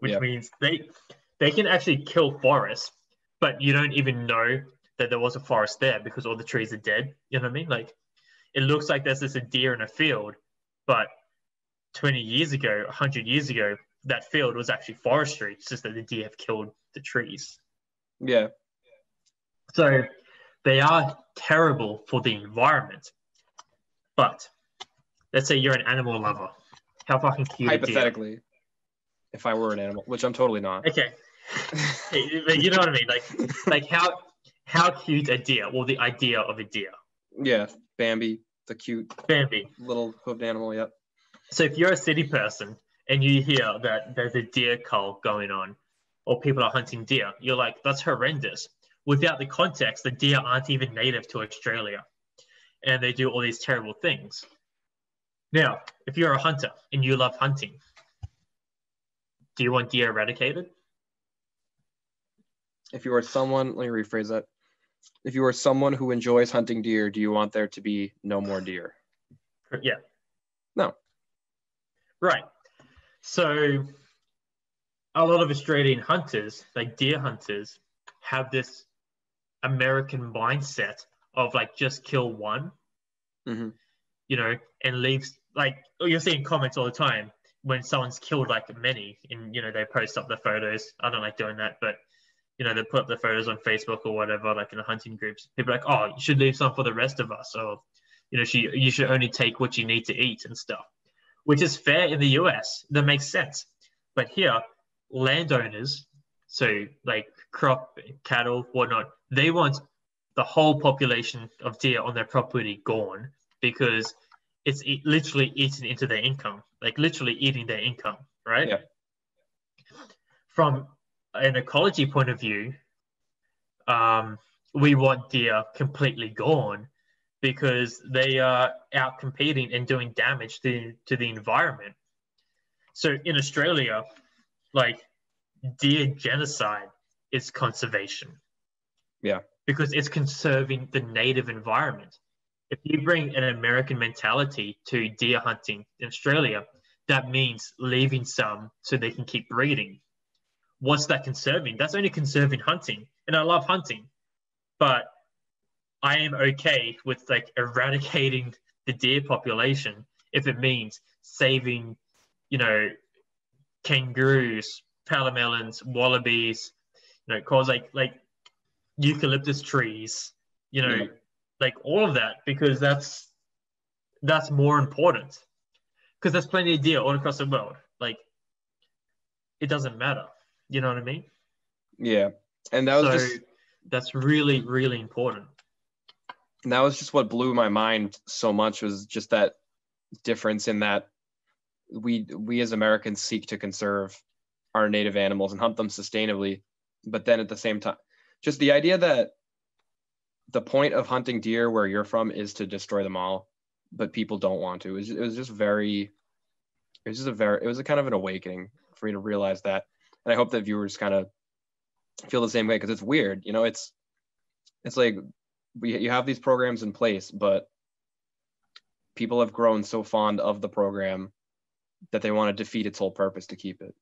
which means they can actually kill forests, but you don't even know that there was a forest there because all the trees are dead. You know what I mean? Like, it looks like there's just a deer in a field, but 20 years ago, 100 years ago, that field was actually forestry. It's just that the deer have killed the trees. Yeah. So they are terrible for the environment. But let's say you're an animal lover. How fucking cute. Hypothetically, a deer. If I were an animal, which I'm totally not. Okay. But you know what I mean? Like how cute a deer? Well, the idea of a deer. Yeah, Bambi, the cute Bambi, little hoofed animal. Yep. So if you're a city person and you hear that there's a deer cull going on, or people are hunting deer, you're like, that's horrendous. Without the context, the deer aren't even native to Australia, and they do all these terrible things. Now, if you're a hunter and you love hunting, do you want deer eradicated? If you are someone, let me rephrase that. If you are someone who enjoys hunting deer, do you want there to be no more deer? Yeah. No. Right. So a lot of Australian hunters, like deer hunters, have this American mindset of like just kill one, and leaves, like you're seeing comments all the time when someone's killed like many, and they post up the photos. I don't like doing that, but they put up the photos on Facebook or whatever, like in the hunting groups. People are like, oh, you should leave some for the rest of us, or you should only take what you need to eat and stuff, which is fair in the US. That makes sense. But here, landowners, so like crop, cattle, whatnot, they want the whole population of deer on their property gone because it's literally eaten into their income, like literally eating their income, right? Yeah. From an ecology point of view, we want deer completely gone because they are out competing and doing damage to the environment. So in Australia, like deer genocide is conservation. Yeah. Because it's conserving the native environment. If you bring an American mentality to deer hunting in Australia, that means leaving some so they can keep breeding. What's that conserving? That's only conserving hunting. And I love hunting, but I am okay with like eradicating the deer population if it means saving, kangaroos, palomelons, wallabies, cause like eucalyptus trees, like all of that, because that's more important. because there's plenty of deer all across the world. Like, it doesn't matter. You know what I mean? Yeah. And that was that's really, really important. And that was just what blew my mind so much, was just that difference in that we as Americans seek to conserve our native animals and hunt them sustainably. But then at the same time, just the idea that the point of hunting deer where you're from is to destroy them all, but people don't want to. It was just very, it was just a very, it was a kind of an awakening for me to realize that. And I hope that viewers kind of feel the same way, because it's weird. You know, it's like you have these programs in place, but people have grown so fond of the program that they want to defeat its whole purpose to keep it.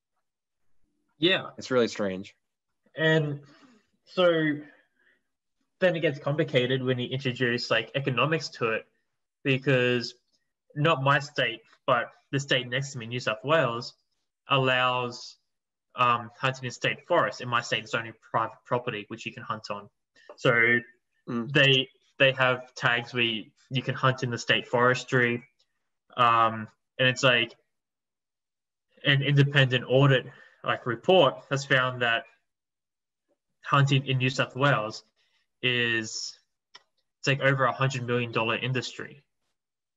Yeah. It's really strange. And so then it gets complicated when you introduce like economics to it, because not my state, but the state next to me, New South Wales, allows hunting in state forests. In my state, it's only private property, which you can hunt on. So they have tags where you can hunt in the state forestry. And it's like an independent audit like report has found that hunting in New South Wales is, it's like over $100 million industry.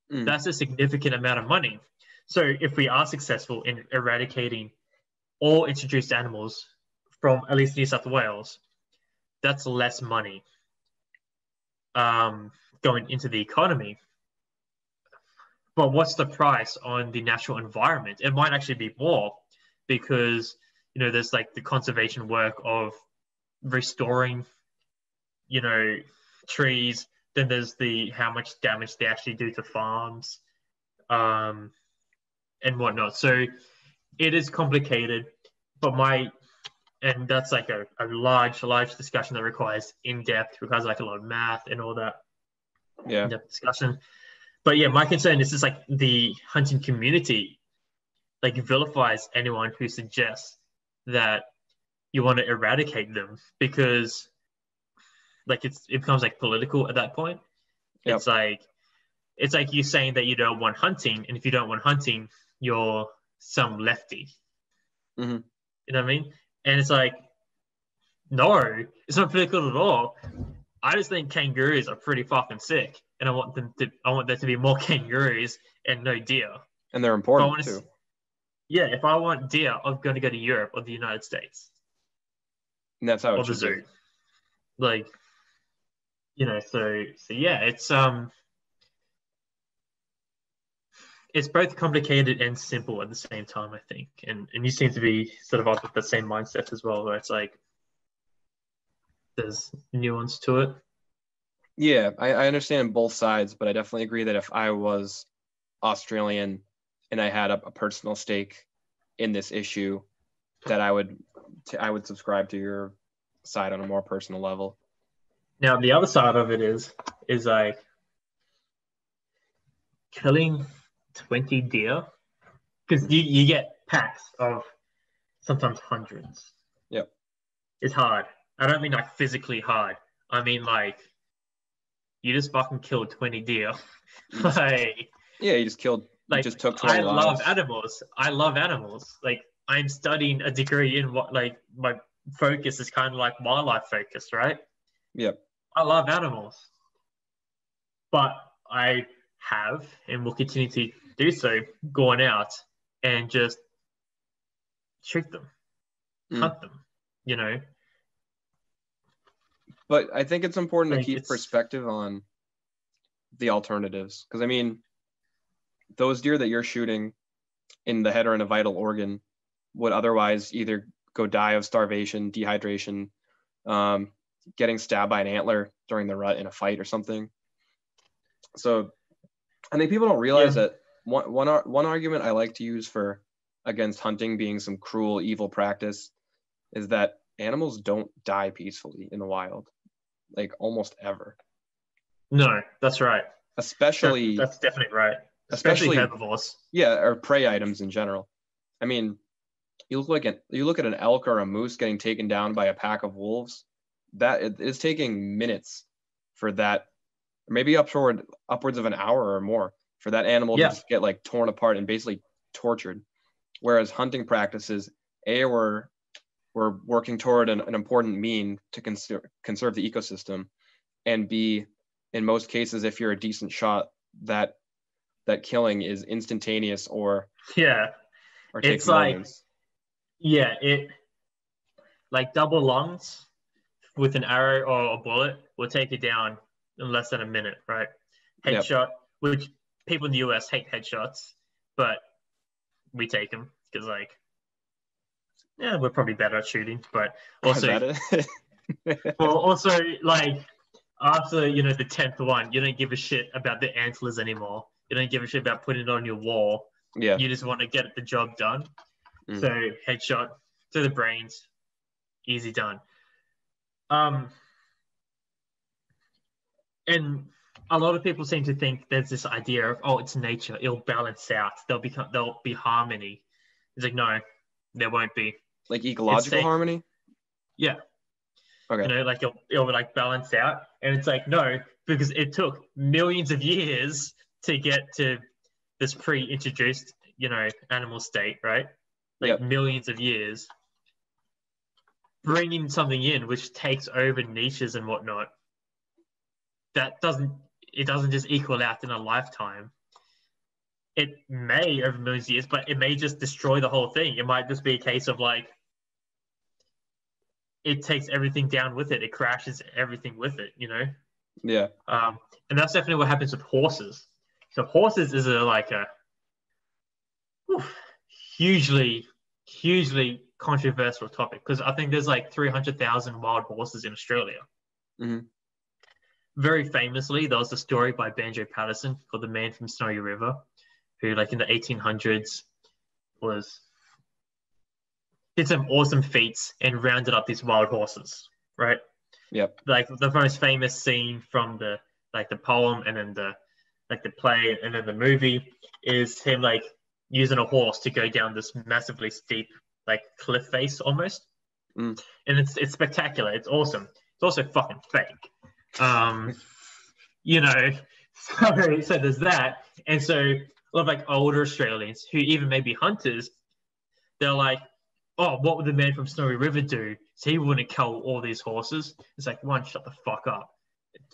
That's a significant amount of money. So if we are successful in eradicating all introduced animals from at least New South Wales, that's less money going into the economy. But what's the price on the natural environment? It might actually be more, because you know there's like the conservation work of restoring, you know, trees. Then there's the how much damage they actually do to farms, and whatnot. So it is complicated, but and that's like a large discussion that requires in-depth, requires like a lot of math and all that. Yeah. In-depth discussion. But yeah, my concern is just like the hunting community, like vilifies anyone who suggests that you want to eradicate them, because like it becomes like political at that point. Yep. It's like you saying that you don't want hunting, and if you don't want hunting, you're some lefty. Mm-hmm. You know what I mean? And it's like, no, it's not political at all. I just think kangaroos are pretty fucking sick, and I want there to be more kangaroos and no deer. And they're important too. Yeah, if I want deer, I'm going to go to Europe or the United States. And that's how it should be. Like, you know, so yeah, it's both complicated and simple at the same time, I think. And you seem to be sort of of the same mindset as well, where it's like there's nuance to it. Yeah, I understand both sides, but I definitely agree that if I was Australian and I had a personal stake in this issue, that I would subscribe to your side on a more personal level. Now, the other side of it is like killing 20 deer, because you get packs of sometimes hundreds. Yep. It's hard. I don't mean like physically hard. I mean like you just fucking killed 20 deer. Like, yeah, you just killed. Like, just took 20 lives. I love animals. Like, I'm studying a degree in what, like, my focus is kind of like wildlife focus, right? Yep. I love animals, but I have and will continue to do so, gone out and just shoot them, hunt them, you know. But I think it's important to keep perspective on the alternatives, because I mean, those deer that you're shooting in the head or in a vital organ would otherwise either go die of starvation, dehydration, getting stabbed by an antler during the rut in a fight or something. So I think people don't realize that one argument I like to use for against hunting being some cruel, evil practice is that animals don't die peacefully in the wild, like almost ever. No, that's right. Especially. That's definitely right. Especially herbivores. Yeah, or prey items in general. I mean, you look at an elk or a moose getting taken down by a pack of wolves. That it's taking minutes for that, maybe upwards of an hour or more for that animal to just get like torn apart and basically tortured. Whereas hunting practices, we're working toward an important mean to conserve the ecosystem, and B, in most cases, if you're a decent shot, that killing is instantaneous or it's like moments. It like double lungs with an arrow or a bullet will take you down in less than a minute, right? Headshot, which people in the US hate headshots, but we take them because we're probably better at shooting, but also, after, the 10th one, you don't give a shit about the antlers anymore. You don't give a shit about putting it on your wall. Yeah. You just want to get the job done. Mm. So headshot to the brains, easy done. And a lot of people seem to think there's this idea of, oh, it's nature, it'll balance out. There'll be harmony. It's like, no, there won't be. Like ecological harmony? Yeah. Okay. It'll balance out. And it's like, no, because it took millions of years to get to this pre-introduced, animal state, right? Millions of years. Bringing something in which takes over niches and whatnot, it doesn't just equal out in a lifetime. It may over millions of years, but it may just destroy the whole thing. It might just be a case of it takes everything down with it. It crashes everything with it, Yeah. And that's definitely what happens with horses. So horses is a hugely, hugely controversial topic because I think there's 300,000 wild horses in Australia. Mm-hmm. Very famously, there was a story by Banjo Patterson called The Man from Snowy River, who in the 1800s did some awesome feats and rounded up these wild horses, right? Yep. The most famous scene from the the poem and then the play and then the movie is him using a horse to go down this massively steep cliff face almost. Mm. And it's spectacular. It's awesome. It's also fucking fake. So there's that. And so a lot of older Australians who even may be hunters, they're oh, what would the man from Snowy River do? So he wouldn't kill all these horses. It's one, shut the fuck up.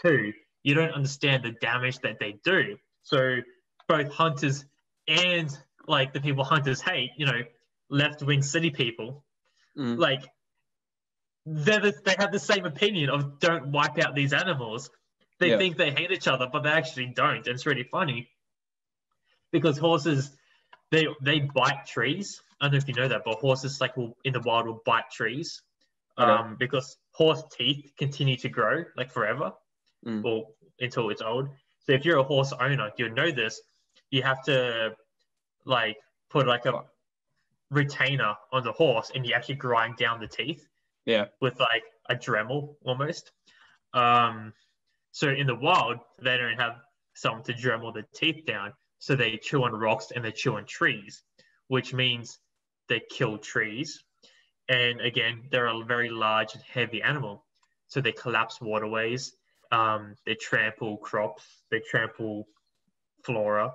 Two, you don't understand the damage that they do. So both hunters and the people hunters hate, left-wing city people, they have the same opinion of don't wipe out these animals. They think they hate each other, but they actually don't. And it's really funny because horses, they bite trees. I don't know if you know that, but horses will in the wild will bite trees, because horse teeth continue to grow forever, or until it's old. So if you're a horse owner, you'll know this. You have to put a retainer on the horse, and you actually grind down the teeth. Yeah, with a Dremel almost. So in the wild, they don't have someone to Dremel the teeth down, so they chew on rocks and they chew on trees, which means they kill trees. And again, they're a very large and heavy animal. So they collapse waterways, they trample crops, they trample flora.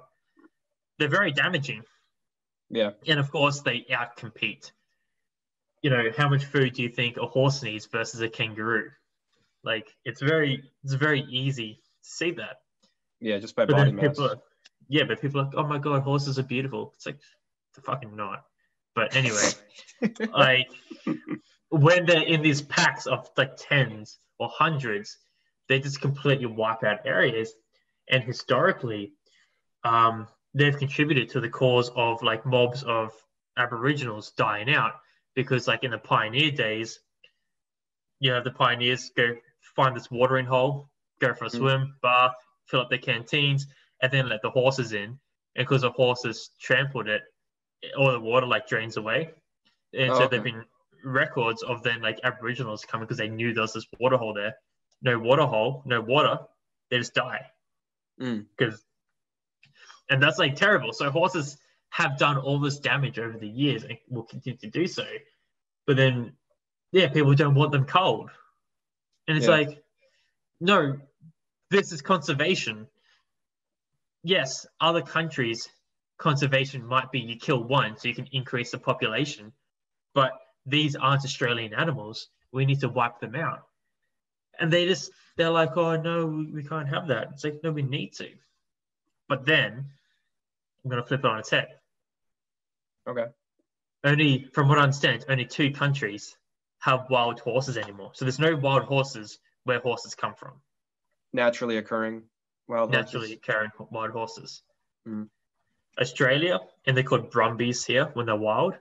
They're very damaging. Yeah. And of course, they outcompete. How much food do you think a horse needs versus a kangaroo? It's very easy to see that. Yeah, just by body mass. But people are like, oh my God, horses are beautiful. It's fucking not. But anyway, when they're in these packs of tens or hundreds, they just completely wipe out areas. And historically, they've contributed to the cause of mobs of Aboriginals dying out because in the pioneer days, the pioneers go find this watering hole, go for a swim, bath, fill up their canteens, and then let the horses in. And because the horses trampled it, all the water drains away, and so there've been records of then Aboriginals coming because they knew there was this water hole there. No water hole, no water. They just die. And that's terrible. So horses have done all this damage over the years and will continue to do so. But then, people don't want them culled, and it's no, this is conservation. yes, other countries, conservation might be you kill one so you can increase the population, but these aren't Australian animals. We need to wipe them out. And they're like, oh, no, we can't have that. It's like, no, we need to. But then I'm going to flip it on its head. Okay. Only, from what I understand, only two countries have wild horses anymore. So there's no wild horses where horses come from. Naturally occurring wild horses. Naturally occurring wild horses. Mm. Australia, and they're called Brumbies here when they're wild.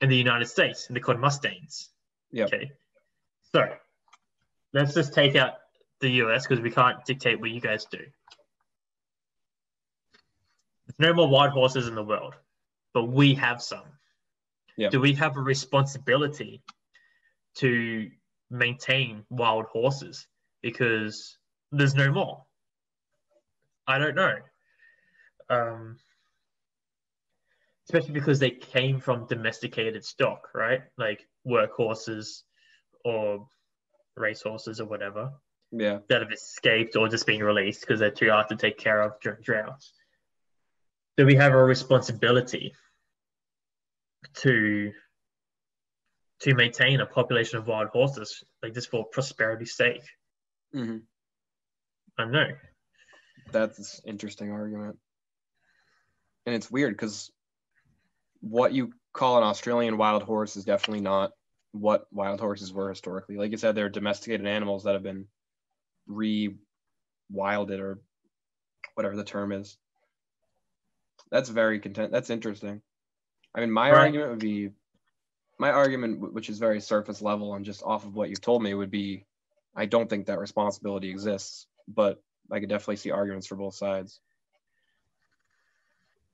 And the United States, and they're called Mustangs. Yeah. Okay. So let's just take out the US because we can't dictate what you guys do. There's no more wild horses in the world, but we have some. Yep. Do we have a responsibility to maintain wild horses because there's no more? I don't know. Especially because they came from domesticated stock, right? Like work horses or race horses or whatever. Yeah. That have escaped or just being released because they're too hard to take care of during droughts. Do we have a responsibility to maintain a population of wild horses, like just for prosperity's sake? Mm-hmm. I know. That's an interesting argument. And it's weird because what you call an Australian wild horse is definitely not what wild horses were historically. Like you said, they're domesticated animals that have been re-wilded or whatever the term is. That's very content. That's interesting. I mean, my argument, which is very surface level and just off of what you've told me, would be, I don't think that responsibility exists, but I could definitely see arguments for both sides.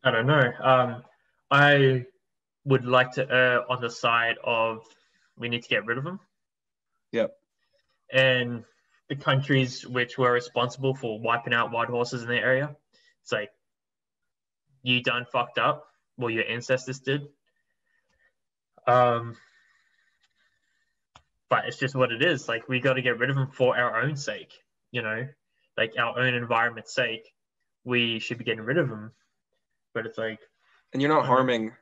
I don't know. I would like to err on the side of we need to get rid of them. Yep. And the countries which were responsible for wiping out wild horses in their area, it's like, you done fucked up. Well, your ancestors did. But it's just what it is. Like, we got to get rid of them for our own sake, you know, like our own environment's sake. We should be getting rid of them. But it's like, and you're not harming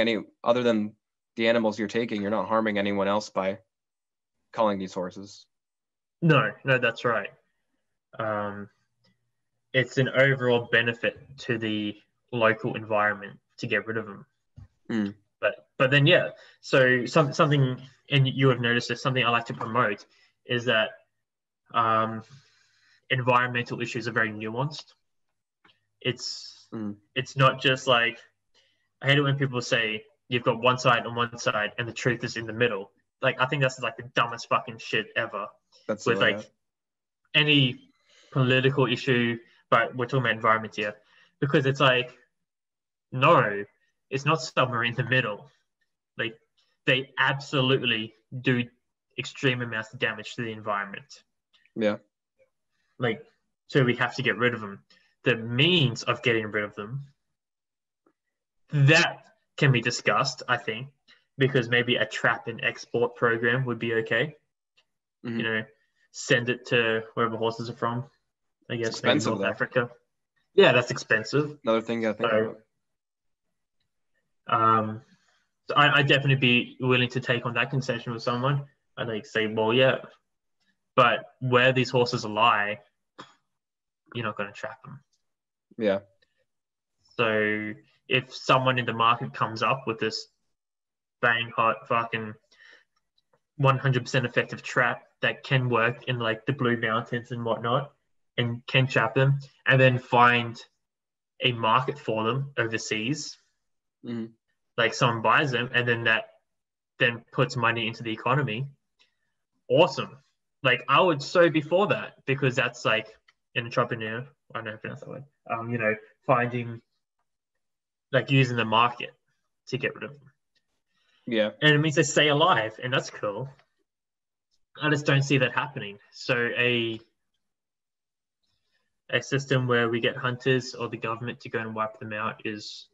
any other than the animals you're taking. You're not harming anyone else by culling these horses. No, that's right. It's an overall benefit to the local environment to get rid of them. Mm. But then, yeah, so something, and you have noticed this, something I like to promote is that environmental issues are very nuanced. It's not just like, I hate it when people say you've got one side on one side and the truth is in the middle. Like, I think that's like the dumbest fucking shit ever. That's with like any political issue, but we're talking about environment here, because it's like, no, it's not somewhere in the middle. Like, they absolutely do extreme amounts of damage to the environment. Yeah. Like, so we have to get rid of them. The means of getting rid of them, that can be discussed, I think, because maybe a trap and export program would be okay. Mm-hmm. You know, send it to wherever horses are from. I guess maybe North Africa. Yeah, that's expensive. Another thing I think about. So I'd definitely be willing to take on that concession with someone. I'd like say, well, yeah, but where these horses lie, you're not going to trap them. Yeah. So if someone in the market comes up with this bang hot fucking 100% effective trap that can work in like the Blue Mountains and whatnot, and can trap them, and then find a market for them overseas. Mm-hmm. Like, someone buys them, and then that then puts money into the economy. Awesome. Like, I would so be for that, because that's like an entrepreneur. I don't know if that's that word. You know, finding, like, using the market to get rid of them. Yeah. And it means they stay alive, and that's cool. I just don't see that happening. So a system where we get hunters or the government to go and wipe them out is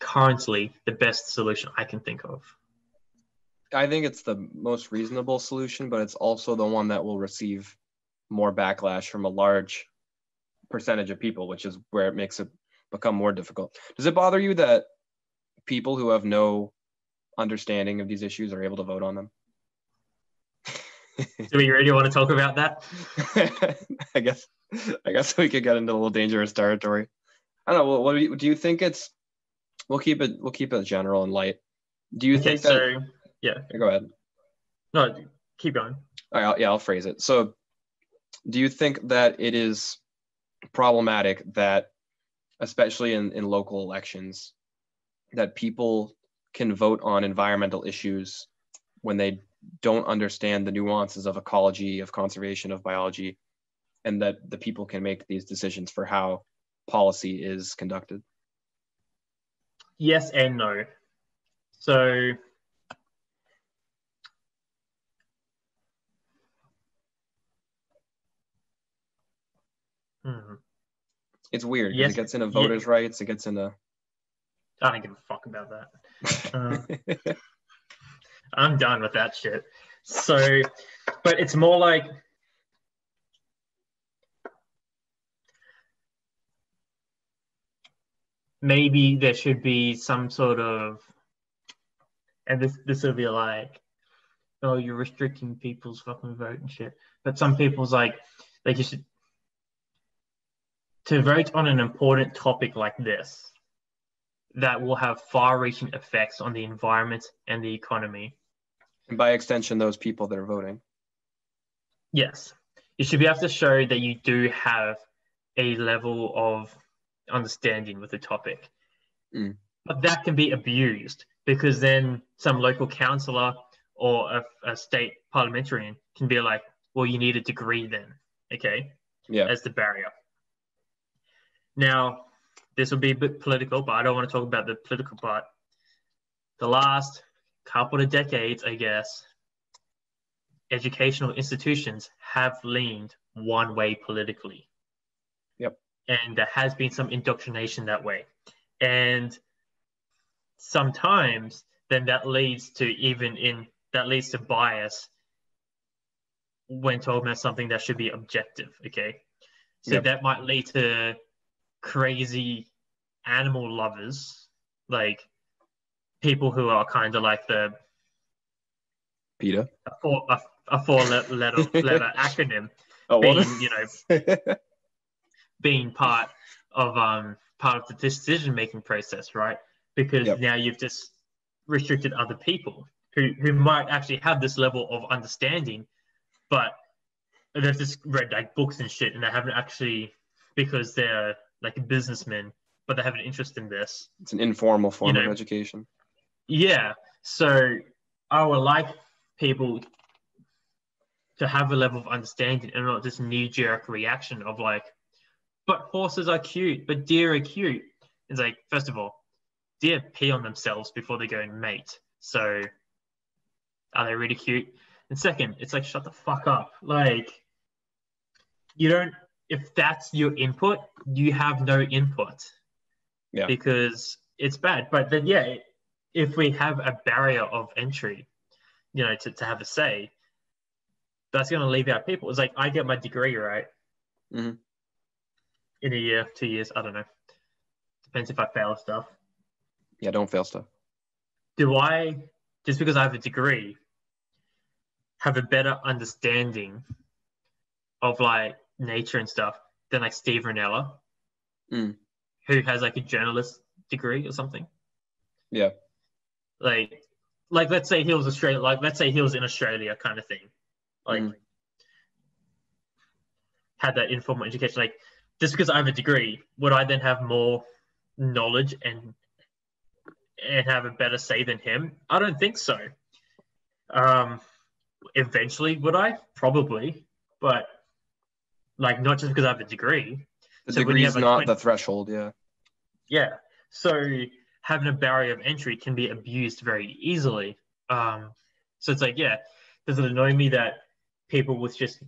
currently the best solution I can think of. I think it's the most reasonable solution, but it's also the one that will receive more backlash from a large percentage of people, which is where it makes it become more difficult. Does it bother you that people who have no understanding of these issues are able to vote on them? Do we really want to talk about that? I guess we could get into a little dangerous territory. I don't know. What do you think? It's we'll keep it general and light. Do you think that? So, yeah. Go ahead. No, keep going. All right, I'll phrase it. So, do you think that it is problematic that, especially in local elections, that people can vote on environmental issues when they don't understand the nuances of ecology, of conservation, of biology, and that the people can make these decisions for how policy is conducted? Yes and no. So it's weird. Yes, it gets into voters' rights. It gets into... I don't give a fuck about that. I'm done with that shit. So, but it's more like, maybe there should be some sort of, and this will be like, oh, you're restricting people's fucking vote and shit. But some people's like you should, to vote on an important topic like this, that will have far-reaching effects on the environment and the economy. And by extension, those people that are voting. Yes. You should be able to show that you do have a level of understanding with the topic. Mm. But that can be abused, because then some local councillor or a state parliamentarian can be like, well, you need a degree then, okay? Yeah. As the barrier. Now, this will be a bit political, but I don't want to talk about the political part. The last couple of decades, I guess, educational institutions have leaned one way politically. Yep. And there has been some indoctrination that way. And sometimes then that leads to bias when talking about something that should be objective, okay? So yep. That might lead to crazy animal lovers, like people who are kind of like the PETA, a four letter acronym, being part of the decision making process, right? Because yep. Now you've just restricted other people who might actually have this level of understanding, but they've just read like books and shit, and they haven't actually, because they're like a businessman, but they have an interest in this. It's an informal form of education. Yeah. So I would like people to have a level of understanding and not this knee-jerk reaction of like, but horses are cute, but deer are cute. It's like, first of all, deer pee on themselves before they go and mate. So are they really cute? And second, it's like, shut the fuck up. Like, you don't... If that's your input, you have no input, yeah, because it's bad. But then, yeah, if we have a barrier of entry, to have a say, that's going to leave out people. It's like, I get my degree, right? Mm-hmm. In a year, 2 years, I don't know. Depends if I fail stuff. Yeah, don't fail stuff. Do I, just because I have a degree, have a better understanding of, like, nature and stuff than like Steve Rinella, who has like a journalist degree or something? Yeah. Like let's say he was Australian, like let's say he was in Australia kind of thing. Like had that informal education. Like, just because I have a degree, would I then have more knowledge and have a better say than him? I don't think so. Eventually would I? Probably, but like, not just because I have a degree. The degree is not the threshold, yeah. Yeah. So having a barrier of entry can be abused very easily. So it's like, yeah, does it annoy me that people with just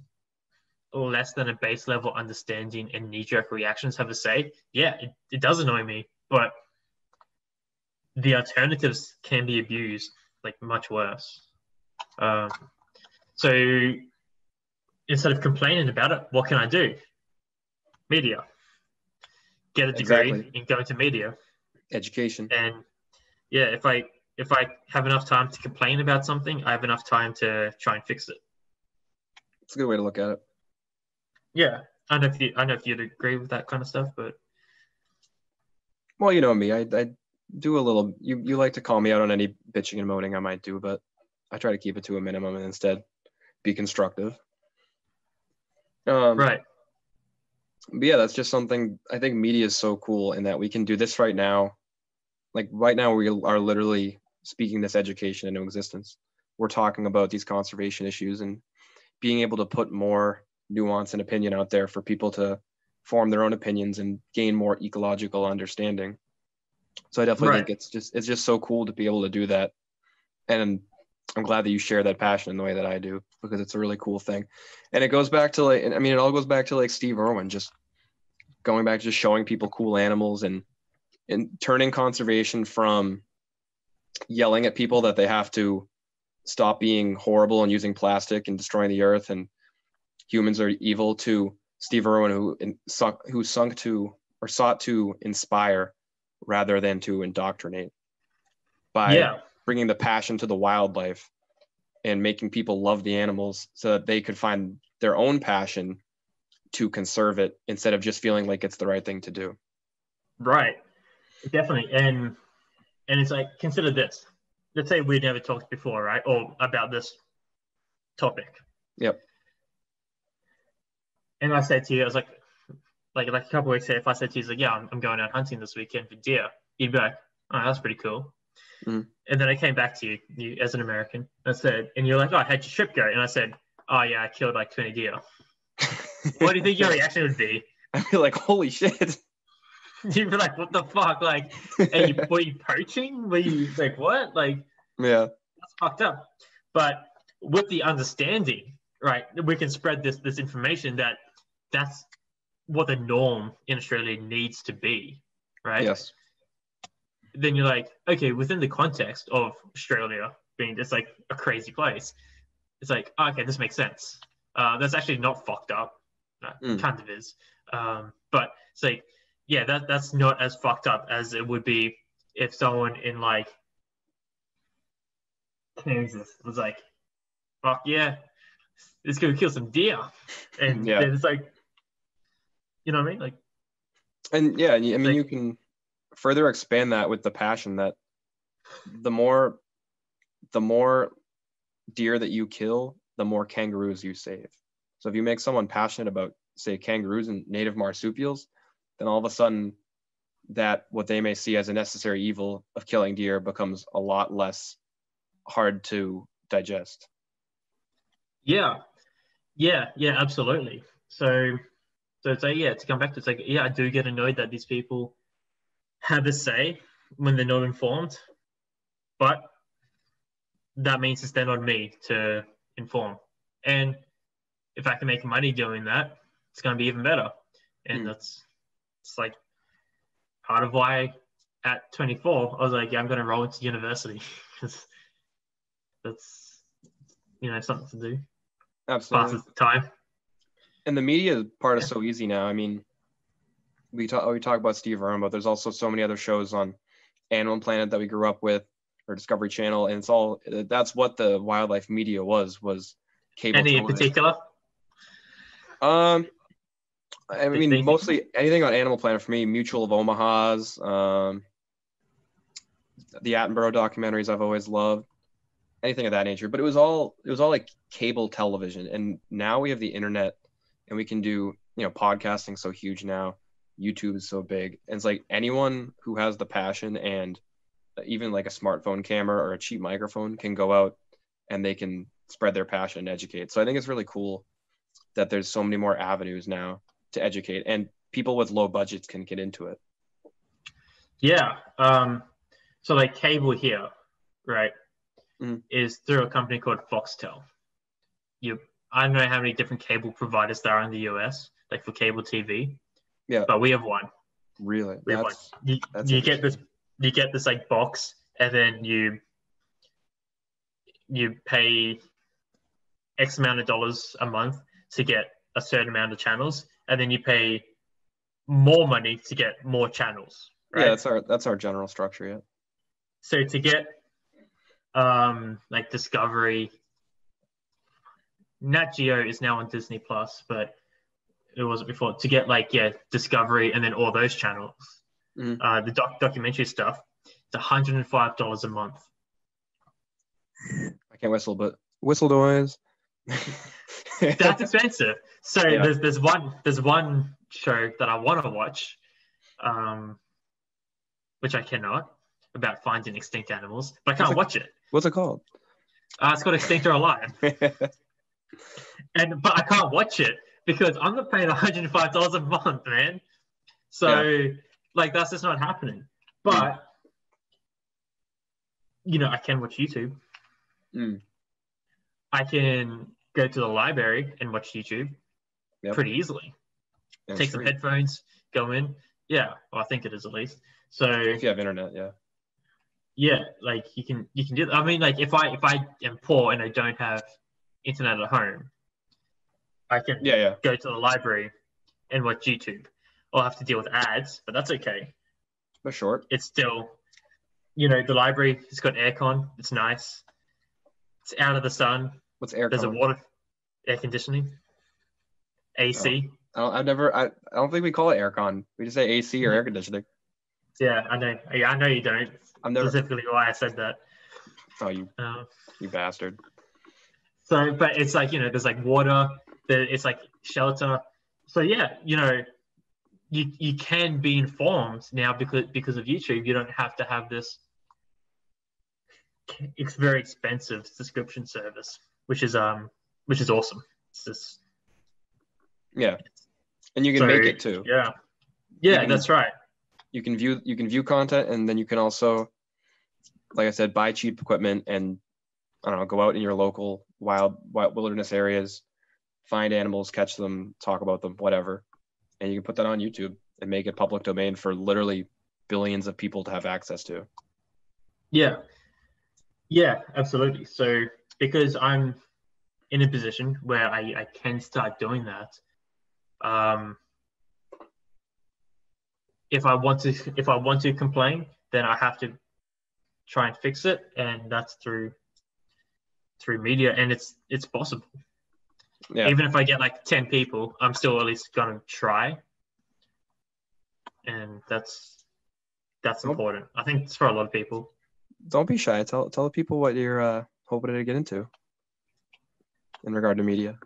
less than a base level understanding and knee-jerk reactions have a say? Yeah, it does annoy me, but the alternatives can be abused, like, much worse. So... instead of complaining about it, what can I do? Media. get a degree and go into media. Education. And yeah, if I have enough time to complain about something, I have enough time to try and fix it. It's a good way to look at it. Yeah. I don't know if you'd agree with that kind of stuff, but. Well, you know me, I do a little, you like to call me out on any bitching and moaning I might do, but I try to keep it to a minimum and instead be constructive. Right. But yeah, that's just something, I think media is so cool in that we can do this right now. Like right now we are literally speaking this education into existence. We're talking about these conservation issues and being able to put more nuance and opinion out there for people to form their own opinions and gain more ecological understanding. So I definitely think it's just so cool to be able to do that. And I'm glad that you share that passion in the way that I do, because it's a really cool thing. And it goes back to like, I mean, it all goes back to like Steve Irwin, just going back to just showing people cool animals and turning conservation from yelling at people that they have to stop being horrible and using plastic and destroying the earth and humans are evil to Steve Irwin, who sunk to or sought to inspire rather than to indoctrinate by bringing the passion to the wildlife and making people love the animals so that they could find their own passion to conserve it instead of just feeling like it's the right thing to do. Right. Definitely. And it's like, consider this. Let's say we'd never talked before, right? Or about this topic. Yep. And I said to you, I was like a couple of weeks ago, if I said to you, like, yeah, I'm going out hunting this weekend for deer, you'd be like, oh, that's pretty cool. Mm. And then I came back to you as an American. I said, and you're like, oh, how'd your trip go? And I said, oh yeah, I killed like 20 deer. What do you think your reaction would be? I'd be like, holy shit. You'd be like, what the fuck? Like, were you poaching? Were you like, what? Like, yeah, that's fucked up. But with the understanding, right, we can spread this information that that's what the norm in Australia needs to be, right? Yes. Then you're like, okay, within the context of Australia being just like a crazy place, it's like, okay, this makes sense. That's actually not fucked up. Kind of is. But it's like, yeah, that's not as fucked up as it would be if someone in like Kansas was like, fuck yeah, it's going to kill some deer. And then it's like, you know what I mean? Like, and yeah, I mean, you can further expand that with the passion that the more deer that you kill, the more kangaroos you save. So if you make someone passionate about, say, kangaroos and native marsupials, then all of a sudden that what they may see as a necessary evil of killing deer becomes a lot less hard to digest. Yeah, absolutely. So it's like, yeah, to come back to, it's like, yeah, I do get annoyed that these people have a say when they're not informed, but that means it's then on me to inform. And if I can make money doing that, it's going to be even better. And it's like part of why at 24, I was like, yeah, I'm going to roll into university because that's, you know, something to do. Absolutely. Passes the time. And the media part is so easy now. I mean, we talk about Steve Irwin, but there's also so many other shows on Animal Planet that we grew up with, or Discovery Channel, and it's all, that's what the wildlife media was cable television. Any in particular? I mean, mostly anything on Animal Planet for me. Mutual of Omaha's, the Attenborough documentaries I've always loved. Anything of that nature, but it was all like cable television, and now we have the internet, and we can do, you know, podcasting so huge now, YouTube is so big, and it's like anyone who has the passion and even like a smartphone camera or a cheap microphone can go out and they can spread their passion and educate. So I think it's really cool that there's so many more avenues now to educate, and people with low budgets can get into it. Yeah, so like cable here, right? Is through a company called Foxtel. I don't know how many different cable providers there are in the US, like for cable TV. Yeah. But we have one. Really? We have one. You get this. You get this like box, and then you pay X amount of dollars a month to get a certain amount of channels, and then you pay more money to get more channels, right? Yeah, that's our general structure, yeah. So to get like Discovery, Nat Geo is now on Disney Plus, but it wasn't before. To get like, yeah, Discovery and then all those channels, the documentary stuff, it's $105 a month. I can't whistle, but whistle noise. That's expensive. So yeah. there's one show that I want to watch, which I cannot, about finding extinct animals, but I can't watch it. What's it called? It's called Extinct or Alive. But I can't watch it because I'm not paying $105 a month, man. So like, that's just not happening. But you know, I can watch YouTube. I can go to the library and watch YouTube pretty easily. That's Take some headphones, go in. Yeah, well, I think it is at least. So if you have internet, yeah, like you can do that. I mean, like if I am poor and I don't have internet at home, I can go to the library and watch YouTube. I'll have to deal with ads, but that's okay. For sure. It's still, you know, the library, it's got aircon. It's nice. It's out of the sun. What's aircon? There's a air conditioning. AC. Oh, I don't think we call it aircon. We just say AC or air conditioning. Yeah, I know. I know you don't. I'm never... Specifically why I said that. Oh, you bastard. So, but it's like, you know, there's like water. It's like shelter. So yeah, you know, you can be informed now because of YouTube. You don't have to have this very expensive subscription service, which is awesome. It's just, and you can make it too. That's right. You can view content, and then you can also, like I said, buy cheap equipment and, I don't know, go out in your local wild wilderness areas, find animals, catch them, talk about them, whatever. And you can put that on YouTube and make it public domain for literally billions of people to have access to. Yeah, absolutely. So because I'm in a position where I can start doing that, if I want to complain, then I have to try and fix it, and that's through media, and it's possible. Yeah. Even if I get like 10 people, I'm still at least gonna try, and that's important. I think it's for a lot of people. Don't be shy. Tell people what you're hoping to get into in regard to media.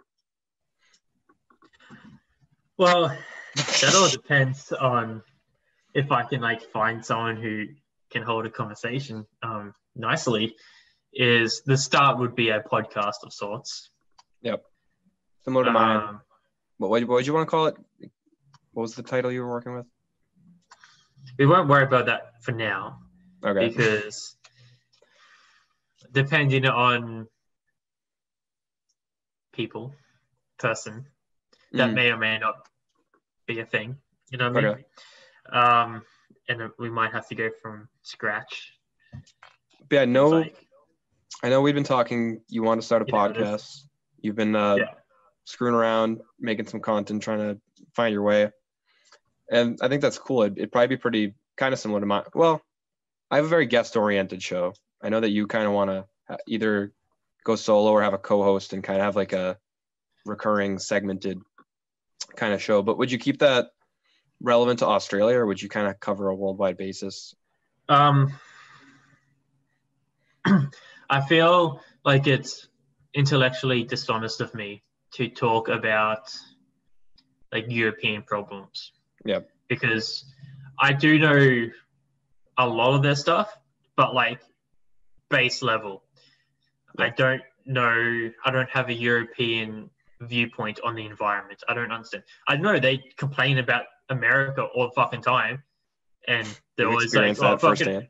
Well, that all depends on if I can like find someone who can hold a conversation nicely. Is the start would be a podcast of sorts. Yep. Similar to mine. What did you want to call it? What was the title you were working with? We won't worry about that for now. Okay. Because depending on person, that may or may not be a thing. You know what I mean? Okay. And we might have to go from scratch. Yeah, I know we've been talking. You want to start a podcast. You've been... screwing around, making some content, trying to find your way. And I think that's cool. It'd probably be pretty kind of similar to mine. Well, I have a very guest-oriented show. I know that you kind of want to either go solo or have a co-host and kind of have like a recurring segmented kind of show. But would you keep that relevant to Australia, or would you kind of cover a worldwide basis? I feel like it's intellectually dishonest of me to talk about like European problems. Yeah. Because I do know a lot of their stuff, but like base level. I don't know. I don't have a European viewpoint on the environment. I don't understand. I know they complain about America all the fucking time, and they're always like, oh, fucking,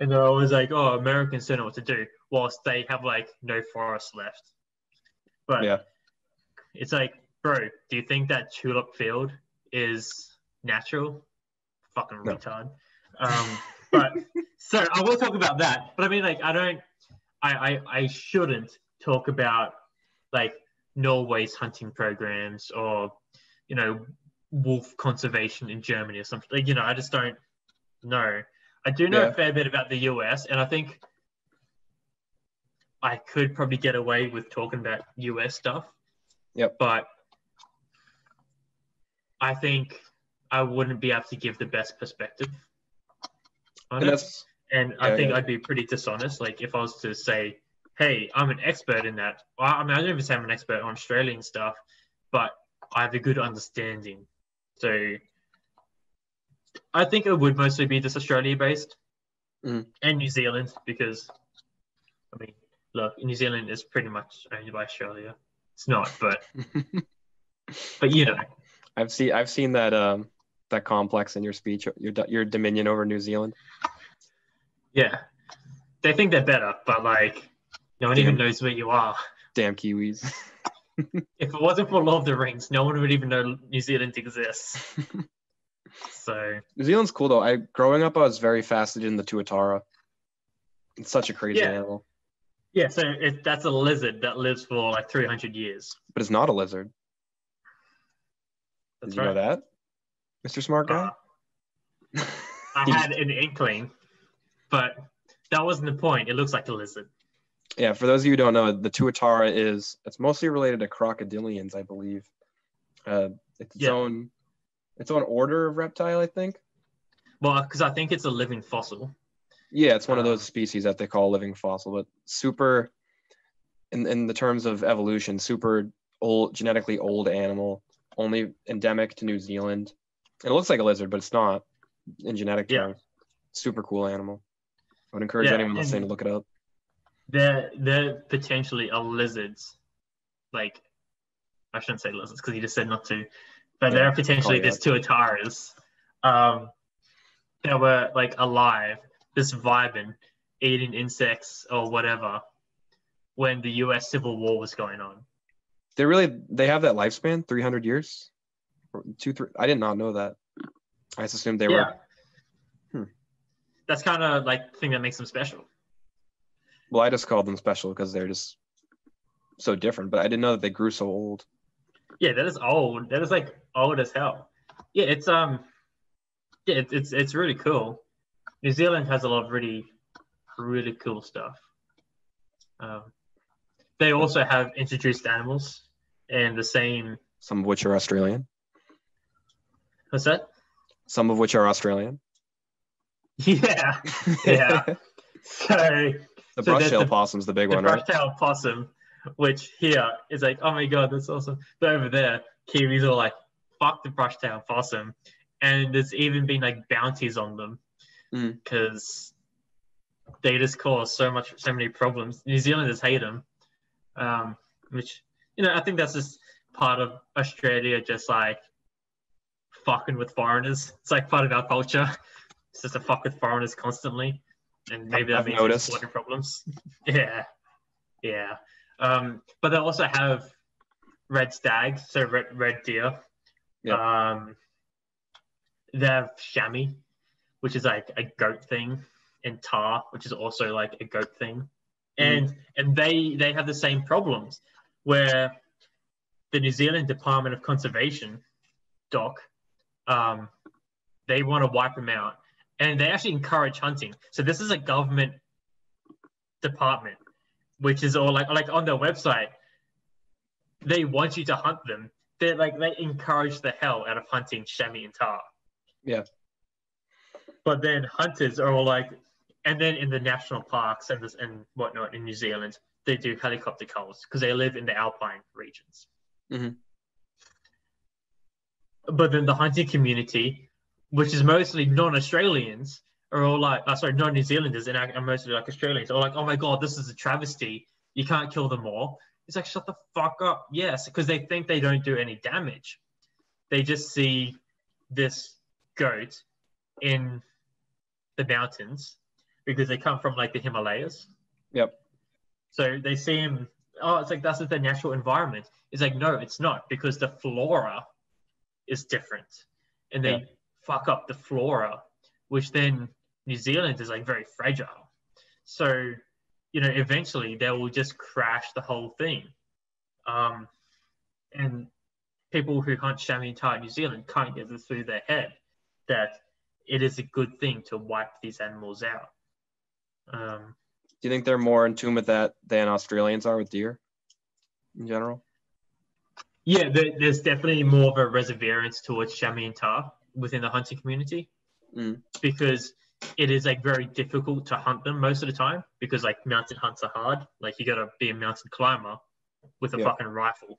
and they're always like, oh, Americans don't know what to do, whilst they have like no forest left. But it's like, bro, do you think that tulip field is natural? Fucking retard. But so I will talk about that. But I mean, like, I shouldn't talk about like Norway's hunting programs, or, you know, wolf conservation in Germany or something. You know, I just don't know. I do know a fair bit about the US, and I think I could probably get away with talking about US stuff. Yep. But I think I wouldn't be able to give the best perspective on it. And I think I'd be pretty dishonest. Like, if I was to say, hey, I'm an expert in that. Well, I mean, I don't even say I'm an expert on Australian stuff, but I have a good understanding. So I think it would mostly be just Australia-based and New Zealand, because, I mean, look, New Zealand is pretty much owned by Australia. It's not, but, but you know. I've seen that that complex in your speech, your dominion over New Zealand. Yeah, they think they're better, but like no one even knows where you are. Damn Kiwis! If it wasn't for Lord of the Rings, no one would even know New Zealand exists. So New Zealand's cool though. Growing up, I was very fascinated in the Tuatara. It's such a crazy animal. Yeah, so that's a lizard that lives for like 300 years. But it's not a lizard. That's Did you know that, Mr. Smart Guy? I had an inkling, but that wasn't the point. It looks like a lizard. Yeah, for those of you who don't know, the Tuatara it's mostly related to crocodilians, I believe. It's its own order of reptile, I think. Well, because I think it's a living fossil. Yeah, it's one of those species that they call a living fossil, but super, in the terms of evolution, super old, genetically old animal. Only endemic to New Zealand. It looks like a lizard, but it's not in genetic terms. Super cool animal. I would encourage anyone listening to look it up. They're potentially a lizards. Like, I shouldn't say lizards because you just said not to. But there are potentially these Tuataras that were like alive, just vibing, eating insects or whatever when the US Civil War was going on. They have that lifespan, 300 years? I did not know that. I just assumed they were. That's kind of like the thing that makes them special. Well, I just called them special because they're just so different, but I didn't know that they grew so old. Yeah, that is old. That is like old as hell. Yeah, it's really cool. New Zealand has a lot of really, really cool stuff. They also have introduced animals and the same... Some of which are Australian. What's that? Some of which are Australian. Yeah. Yeah. The brushtail possum is the big one, right? The brushtail possum, which here is like, oh my God, that's awesome. But over there, Kiwis are like, fuck the brushtail possum. And there's even been like bounties on them because they just cause so many problems. New Zealanders hate them. Which, you know, I think that's just part of Australia just, like, fucking with foreigners. It's, like, part of our culture. It's just to fuck with foreigners constantly. And maybe that means there's water problems. Yeah. Yeah. But they also have red stags, so red deer. Yep. They have chamois, which is, like, a goat thing, and tar, which is also, like, a goat thing. And they have the same problems where the New Zealand Department of Conservation, they want to wipe them out. And they actually encourage hunting. So this is a government department, which is all like on their website, they want you to hunt them. They encourage the hell out of hunting chamois and tar. Yeah. But then hunters are all like... And then in the national parks and whatnot in New Zealand, they do helicopter culls because they live in the alpine regions. Mm-hmm. But then the hunting community, which is mostly non-Australians, are all like, non-New Zealanders, and are mostly like Australians, are like, oh my God, this is a travesty. You can't kill them all. It's like, shut the fuck up. Yes, because they think they don't do any damage. They just see this goat in the mountains. Because they come from like the Himalayas. Yep. So they seem, it's like that's their natural environment. It's like, no, it's not, because the flora is different. And they fuck up the flora, which then New Zealand is like very fragile. So, you know, eventually they will just crash the whole thing. And people who hunt chamois tar in New Zealand can't get it through their head that it is a good thing to wipe these animals out. Do you think they're more in tune with that than Australians are with deer in general? Yeah, there's definitely more of a perseverance towards chamois and tar within the hunting community because it is like very difficult to hunt them most of the time because like mountain hunts are hard. Like you got to be a mountain climber with a fucking rifle.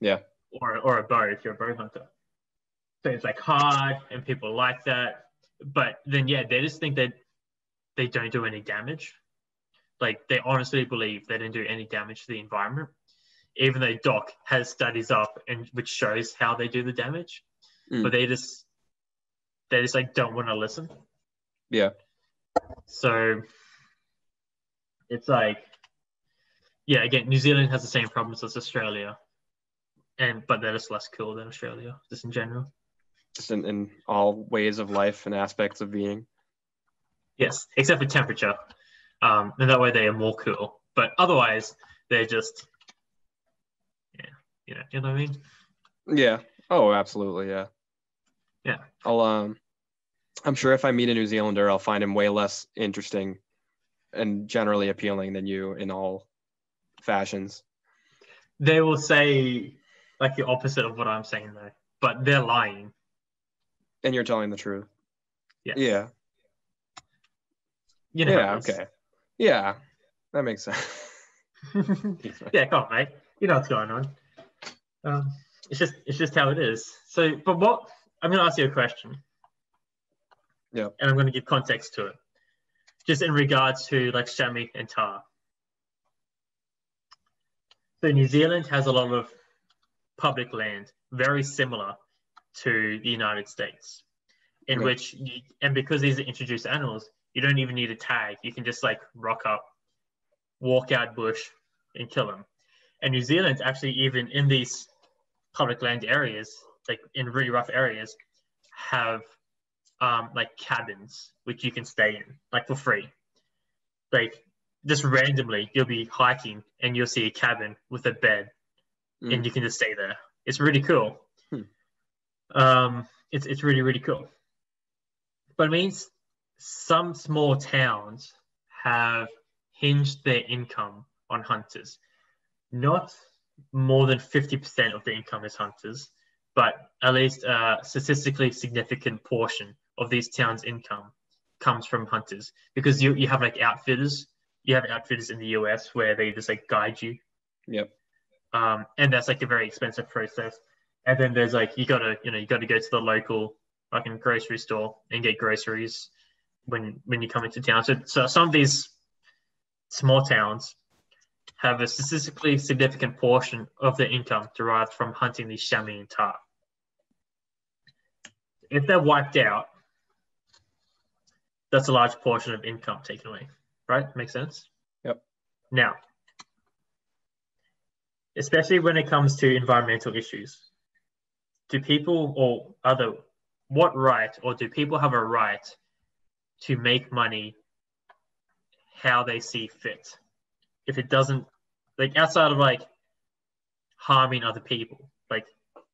Yeah. Or a bow if you're a bow hunter. So it's like hard and people like that. But then, yeah, they just think that they don't do any damage. Like they honestly believe they didn't do any damage to the environment, even though Doc has studies up and which shows how they do the damage, but they just like don't want to listen. Yeah. So it's like, yeah, again, New Zealand has the same problems as Australia, but they're just less cool than Australia, just in general. Just in all ways of life and aspects of being. Yes, except for temperature. And that way they are more cool. But otherwise, they're just, yeah, you know what I mean? Yeah. Oh, absolutely, yeah. Yeah. I'm sure if I meet a New Zealander, I'll find him way less interesting and generally appealing than you in all fashions. They will say, like, the opposite of what I'm saying, though. But they're lying. And you're telling the truth. Yes. Yeah. You know okay. Yeah, that makes sense. Yeah, come on, mate. You know what's going on. It's just how it is. So, but what I'm going to ask you a question. Yeah. And I'm going to give context to it, just in regards to like chamois and tar. So New Zealand has a lot of public land, very similar to the United States, in which, because these are introduced animals, you don't even need a tag. You can just like rock up, walk out bush and kill them. And New Zealand actually, even in these public land areas, like in really rough areas, have like cabins, which you can stay in like for free. Like just randomly, you'll be hiking and you'll see a cabin with a bed and you can just stay there. It's really cool. It's really, really cool. But it means some small towns have hinged their income on hunters. Not more than 50% of the income is hunters, but at least a statistically significant portion of these towns' income comes from hunters, because you have like outfitters. You have outfitters in the US where they just like guide you. Yep. And that's like a very expensive process. And then there's like you gotta go to the local fucking grocery store and get groceries when you come into town. So some of these small towns have a statistically significant portion of their income derived from hunting these chamois and tar. If they're wiped out, that's a large portion of income taken away, right? Makes sense? Yep. Now, especially when it comes to environmental issues, do people have a right to make money how they see fit? If it doesn't, like, outside of like harming other people, like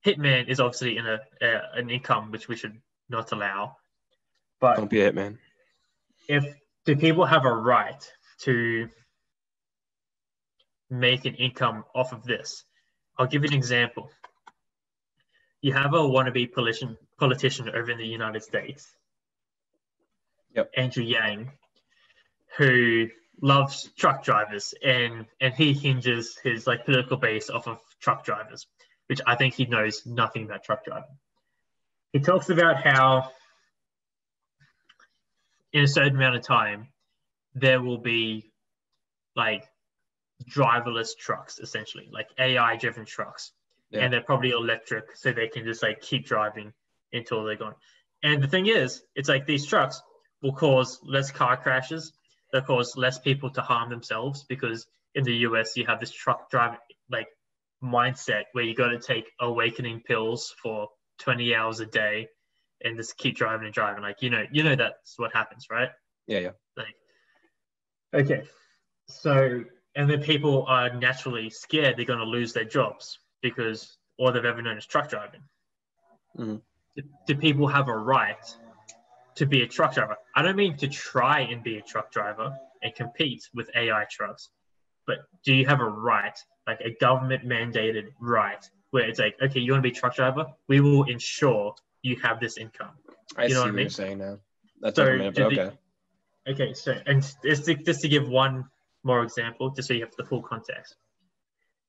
hitman is obviously in an income which we should not allow. But don't be a hitman. Do people have a right to make an income off of this? I'll give you an example. You have a wannabe politician over in the United States. Yep. Andrew Yang, who loves truck drivers, and he hinges his like political base off of truck drivers, which I think he knows nothing about truck driving. He talks about how in a certain amount of time there will be like driverless trucks, essentially, like AI driven trucks. Yeah. And they're probably electric, so they can just like keep driving until they're gone. And the thing is, it's like these trucks will cause less car crashes. They'll cause less people to harm themselves, because in the US you have this truck driving like mindset where you got to take awakening pills for 20 hours a day and just keep driving and driving. Like, you know, that's what happens, right? Yeah, yeah. Like, okay. So, and then people are naturally scared they're going to lose their jobs because all they've ever known is truck driving. Mm-hmm. Do people have a right to be a truck driver? I don't mean to try and be a truck driver and compete with AI trucks, but do you have a right, like a government mandated right, where it's like, okay, you want to be a truck driver? We will ensure you have this income. I see what you're saying now. That's so okay. So, and just to give one more example, just so you have the full context.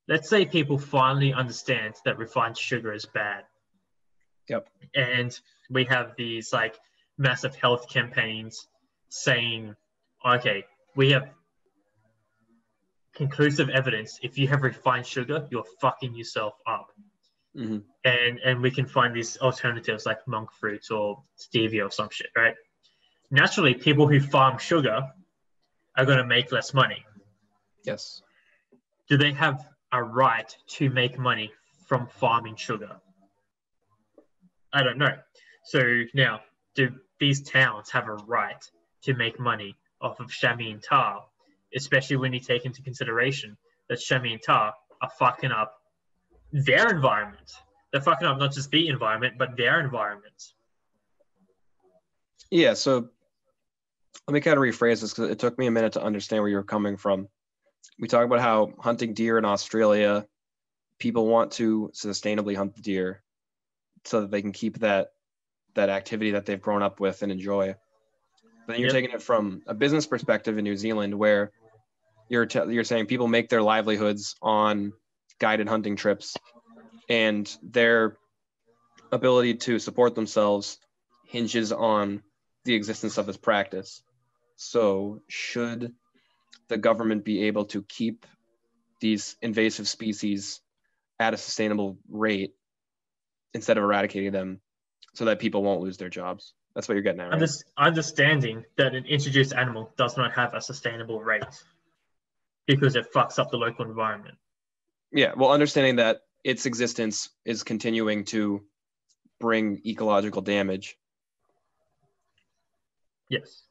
Let's say people finally understand that refined sugar is bad. Yep. And we have these like massive health campaigns saying, okay, we have conclusive evidence. If you have refined sugar, you're fucking yourself up. Mm-hmm. And we can find these alternatives like monk fruit or stevia or some shit, right? Naturally, people who farm sugar are going to make less money. Yes. Do they have a right to make money from farming sugar? I don't know. So now, do these towns have a right to make money off of chamois and tar, especially when you take into consideration that chamois and tar are fucking up their environment? They're fucking up not just the environment, but their environment. Yeah, so let me kind of rephrase this because it took me a minute to understand where you were coming from. We talk about how hunting deer in Australia, people want to sustainably hunt the deer so that they can keep that activity that they've grown up with and enjoy. Then you're taking it from a business perspective in New Zealand, where you're saying people make their livelihoods on guided hunting trips, and their ability to support themselves hinges on the existence of this practice. So should the government be able to keep these invasive species at a sustainable rate instead of eradicating them so that people won't lose their jobs? That's what you're getting at, right? Understanding that an introduced animal does not have a sustainable rate because it fucks up the local environment. Yeah, well, understanding that its existence is continuing to bring ecological damage. Yes.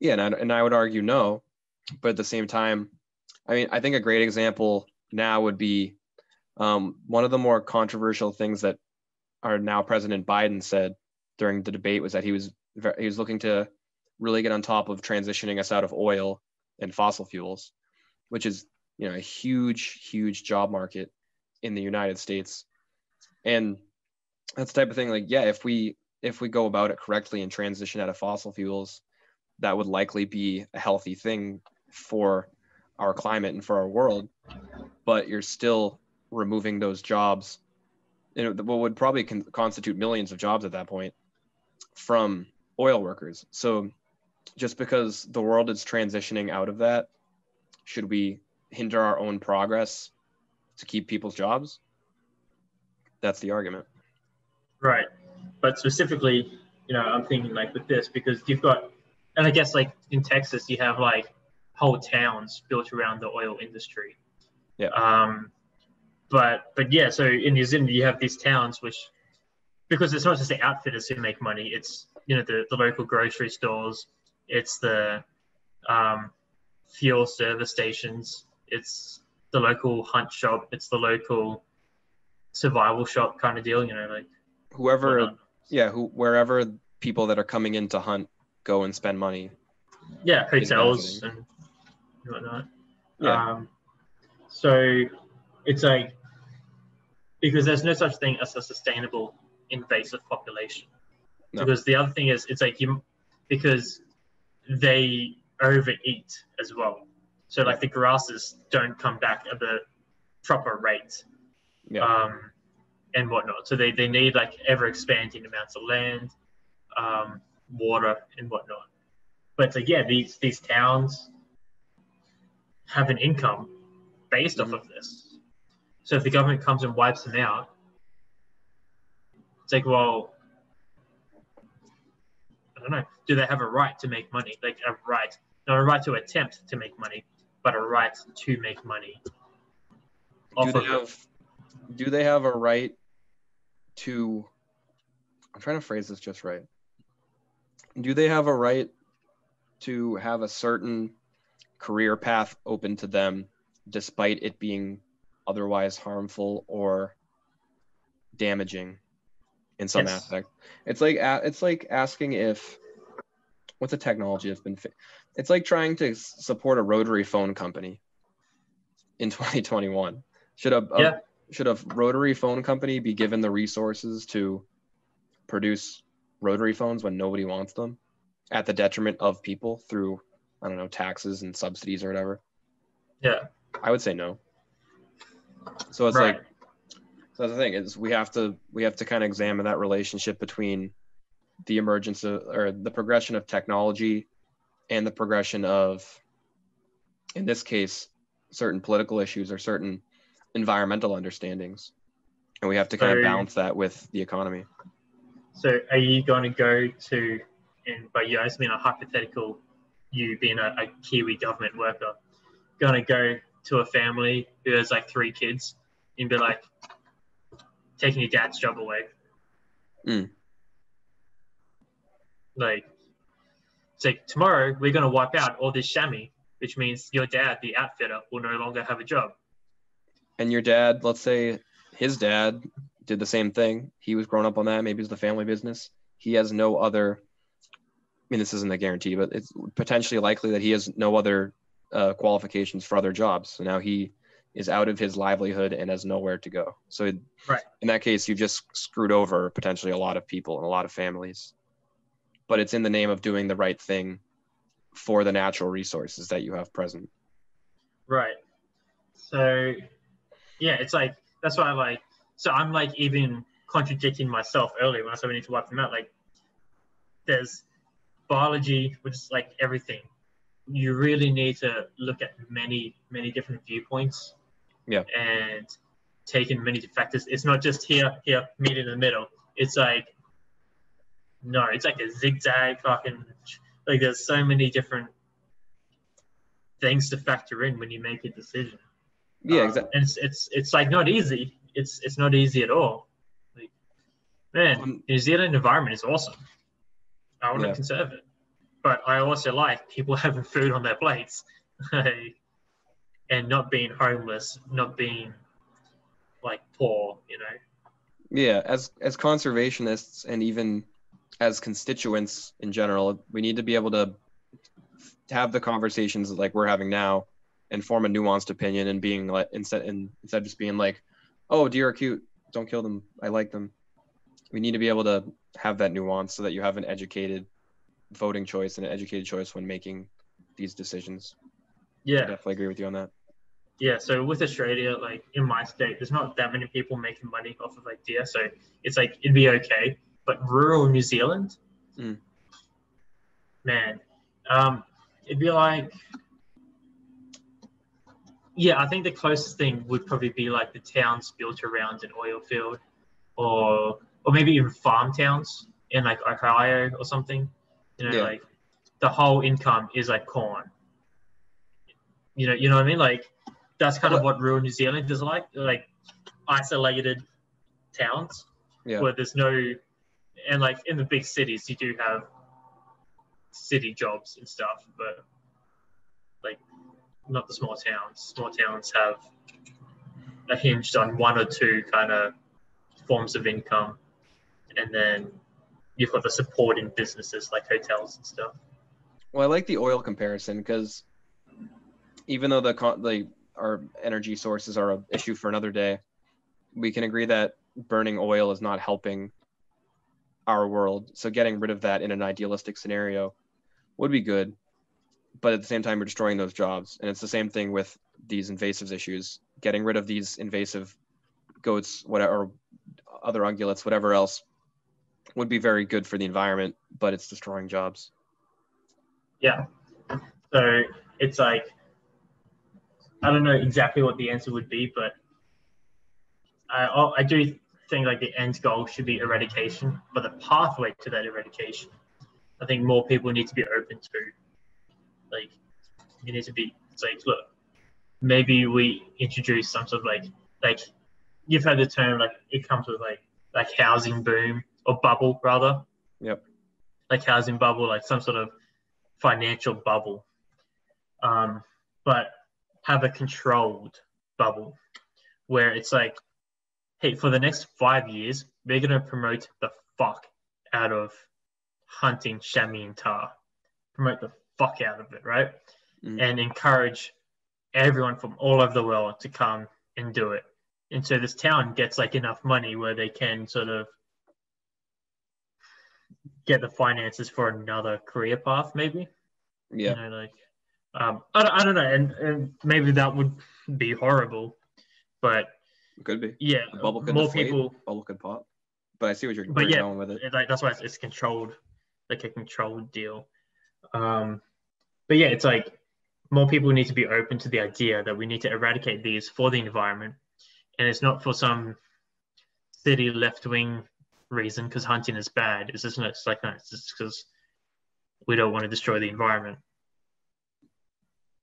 Yeah, and I would argue no, but at the same time, I mean, I think a great example now would be one of the more controversial things that our now President Biden said during the debate was that he was looking to really get on top of transitioning us out of oil and fossil fuels, which is, you know, a huge job market in the United States. And that's the type of thing, like, yeah, if we go about it correctly and transition out of fossil fuels, that would likely be a healthy thing for our climate and for our world, but you're still removing those jobs, you know, what would probably constitute millions of jobs at that point, from oil workers. So just because the world is transitioning out of that, should we hinder our own progress to keep people's jobs? That's the argument. Right. But specifically, you know, I'm thinking like with this, because you've got, and I guess like in Texas, you have like whole towns built around the oil industry. Yeah. But yeah, so in New Zealand, you have these towns which, because it's not just the outfitters who make money, it's, you know, the local grocery stores, it's the fuel service stations, it's the local hunt shop, it's the local survival shop kind of deal, you know, like wherever people that are coming in to hunt go and spend money. Yeah, hotels and whatnot. Yeah. So it's like, because there's no such thing as a sustainable invasive population. No. Because the other thing is, it's like because they overeat as well. So like the grasses don't come back at the proper rate, and whatnot. So they need like ever expanding amounts of land, water and whatnot. But like, yeah, these towns have an income based off of this. So if the government comes and wipes them out, it's like, well, I don't know. Do they have a right to make money? Like a right, not a right to attempt to make money, but a right to make money. Do they have a right to, I'm trying to phrase this just right. Do they have a right to have a certain career path open to them despite it being otherwise harmful or damaging in some aspect. It's like asking if what's a technology that's been. It's like trying to support a rotary phone company in 2021. Should a rotary phone company be given the resources to produce rotary phones when nobody wants them, at the detriment of people through, I don't know, taxes and subsidies or whatever? Yeah, I would say no. So it's right. Like, so that's the thing is we have to kind of examine that relationship between the emergence of, or the progression of technology and the progression of, in this case, certain political issues or certain environmental understandings. And we have to kind of balance that with the economy. So are you going to go to, and by you, I just mean a hypothetical, you being a Kiwi government worker, going to go to a family who has like 3 kids and be like, taking your dad's job away. Mm. Like, it's like, tomorrow we're going to wipe out all this chamois, which means your dad, the outfitter, will no longer have a job. And your dad, let's say his dad did the same thing. He was grown up on that. Maybe it's the family business. He has no other, I mean, this isn't a guarantee, but it's potentially likely that he has no other qualifications for other jobs. So now he is out of his livelihood and has nowhere to go. So in that case, you've just screwed over potentially a lot of people and a lot of families. But it's in the name of doing the right thing for the natural resources that you have present. Right. So, yeah, it's like, that's why I'm like even contradicting myself earlier when I said we need to wipe them out. Like, there's biology, which is like everything. You really need to look at many, many different viewpoints. Yeah. And take in many factors. It's not just here, meet in the middle. It's like, no, it's like a zigzag fucking, like there's so many different things to factor in when you make a decision. Yeah, exactly. And it's like not easy. It's not easy at all. Like, man, New Zealand environment is awesome. I want to conserve it. But I also like people having food on their plates and not being homeless, not being like poor, you know? Yeah, as conservationists and even as constituents in general, we need to be able to have the conversations like we're having now and form a nuanced opinion and being like, instead of just being like, oh, deer are cute, don't kill them, I like them. We need to be able to have that nuance so that you have an educated voting choice and an educated choice when making these decisions. Yeah, I definitely agree with you on that. Yeah, so with Australia, like in my state, there's not that many people making money off of like deer, so it's like it'd be okay. But rural New Zealand, man, it'd be like, yeah, I think the closest thing would probably be like the towns built around an oil field, or maybe even farm towns in like Ohio or something. You know, like the whole income is like corn. You know what I mean? Like that's kind of what rural New Zealand is like isolated towns where there's no, and like in the big cities you do have city jobs and stuff, but like not the small towns. Small towns have a hinged on one or two kind of forms of income, and then you've got the supporting businesses like hotels and stuff. Well, I like the oil comparison because even though our energy sources are an issue for another day, we can agree that burning oil is not helping our world. So getting rid of that in an idealistic scenario would be good, but at the same time, we're destroying those jobs. And it's the same thing with these invasive issues. Getting rid of these invasive goats, whatever, or other ungulates, whatever else, would be very good for the environment, but it's destroying jobs. Yeah. So it's like, I don't know exactly what the answer would be, but I do think like the end goal should be eradication, but the pathway to that eradication, I think more people need to be open to. Like, you need to be, it's like, look, maybe we introduce some sort of like you've heard the term, like it comes with like housing boom, or bubble rather. Yep. Like housing bubble, like some sort of financial bubble. But have a controlled bubble where it's like, hey, for the next 5 years, we're going to promote the fuck out of hunting chamois and tar, promote the fuck out of it, right? Mm. And encourage everyone from all over the world to come and do it. And so this town gets like enough money where they can sort of get the finances for another career path, maybe. Yeah. You know, like, I don't know. And maybe that would be horrible, but it could be. Yeah. The bubble could more deflate, people. Bubble could pop. But I see what you're yeah, going with it. Like, that's why it's controlled, like a controlled deal. But yeah, it's like more people need to be open to the idea that we need to eradicate these for the environment. And it's not for some city left-wing reason because hunting is bad. It's just, it's like, no, it's just because we don't want to destroy the environment.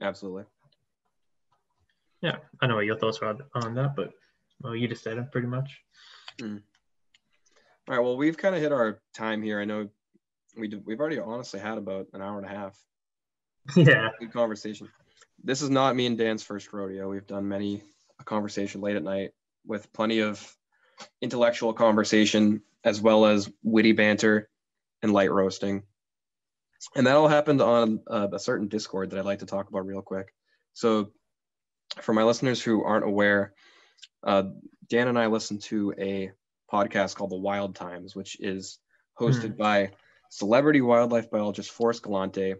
Absolutely. Yeah, I know what your thoughts were on that, but well, you just said it pretty much. Mm. All right, well, we've kind of hit our time here. I know we've already honestly had about an hour and a half. Yeah. Good conversation. This is not me and Dan's first rodeo. We've done many a conversation late at night with plenty of intellectual conversation as well as witty banter and light roasting. And that all happened on a certain Discord that I'd like to talk about real quick. So for my listeners who aren't aware, Dan and I listen to a podcast called The Wild Times, which is hosted by celebrity wildlife biologist Forrest Galante.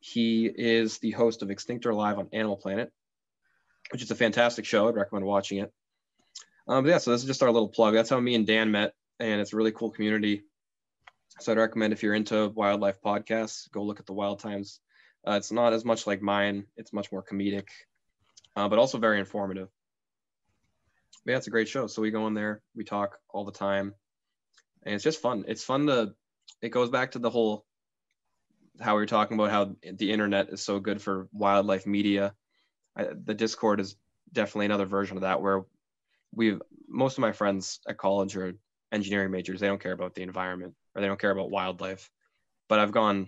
He is the host of Extinct or Alive on Animal Planet, which is a fantastic show. I'd recommend watching it. But yeah, so this is just our little plug. That's how me and Dan met, and it's a really cool community. So I'd recommend if you're into wildlife podcasts, go look at The Wild Times. It's not as much like mine. It's much more comedic, but also very informative. But yeah, it's a great show. So we go in there, we talk all the time, and it's just fun. It's fun to, it goes back to the whole, how we were talking about how the internet is so good for wildlife media. The Discord is definitely another version of that, where most of my friends at college are engineering majors. They don't care about the environment or they don't care about wildlife, but I've gone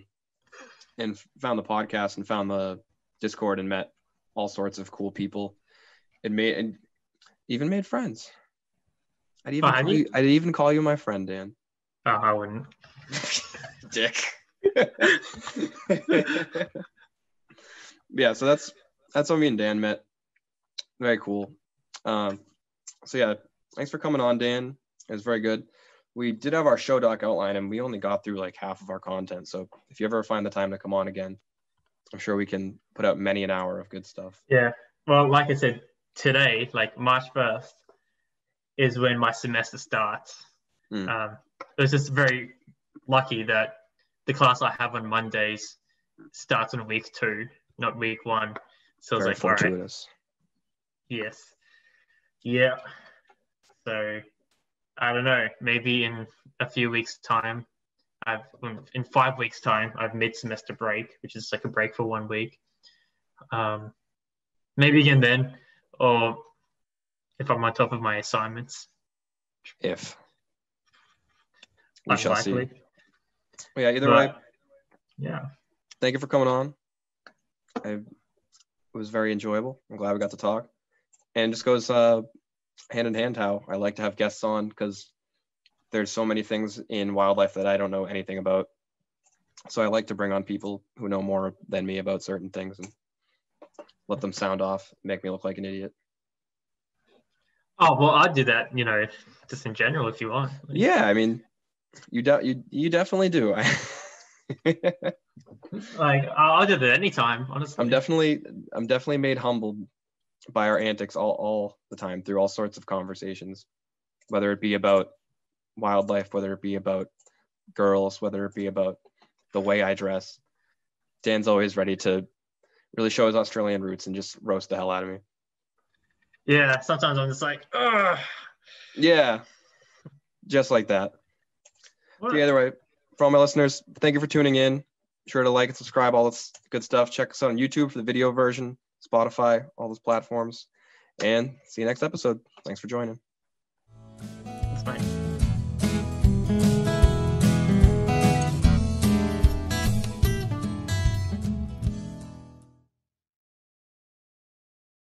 and found the podcast and found the Discord and met all sorts of cool people. And even made friends. I'd even call you my friend, Dan. Oh, I wouldn't. Dick. Yeah, so that's how me and Dan met. Very cool. So yeah, thanks for coming on, Dan. It was very good. We did have our show doc outline and we only got through like half of our content, so if you ever find the time to come on again, I'm sure we can put out many an hour of good stuff. Yeah, well, like I said, today, like March 1st is when my semester starts. It was just very lucky that the class I have on Mondays starts on week 2, not week 1. So I was like, all right. Yes. Yeah. So I don't know. Maybe in a few weeks' time, in 5 weeks' time, I've mid-semester break, which is like a break for 1 week. Maybe again then, or if I'm on top of my assignments. If. We shall see. Yeah, either way. Yeah. Thank you for coming on. It was very enjoyable. I'm glad we got to talk. And it just goes hand in hand how I like to have guests on, because there's so many things in wildlife that I don't know anything about. So I like to bring on people who know more than me about certain things and let them sound off, make me look like an idiot. Oh, well, I'd do that, you know, just in general if you want. Yeah, I mean... You definitely do. Like I'll do that anytime, honestly. I'm definitely made humble by our antics all the time through all sorts of conversations, whether it be about wildlife, whether it be about girls, whether it be about the way I dress. Dan's always ready to really show his Australian roots and just roast the hell out of me. Yeah, sometimes I'm just like, ugh. Yeah, just like that. So either way, for all my listeners, thank you for tuning in. Be sure to like and subscribe, all this good stuff. Check us out on YouTube for the video version, Spotify, all those platforms. And see you next episode. Thanks for joining. That's fine.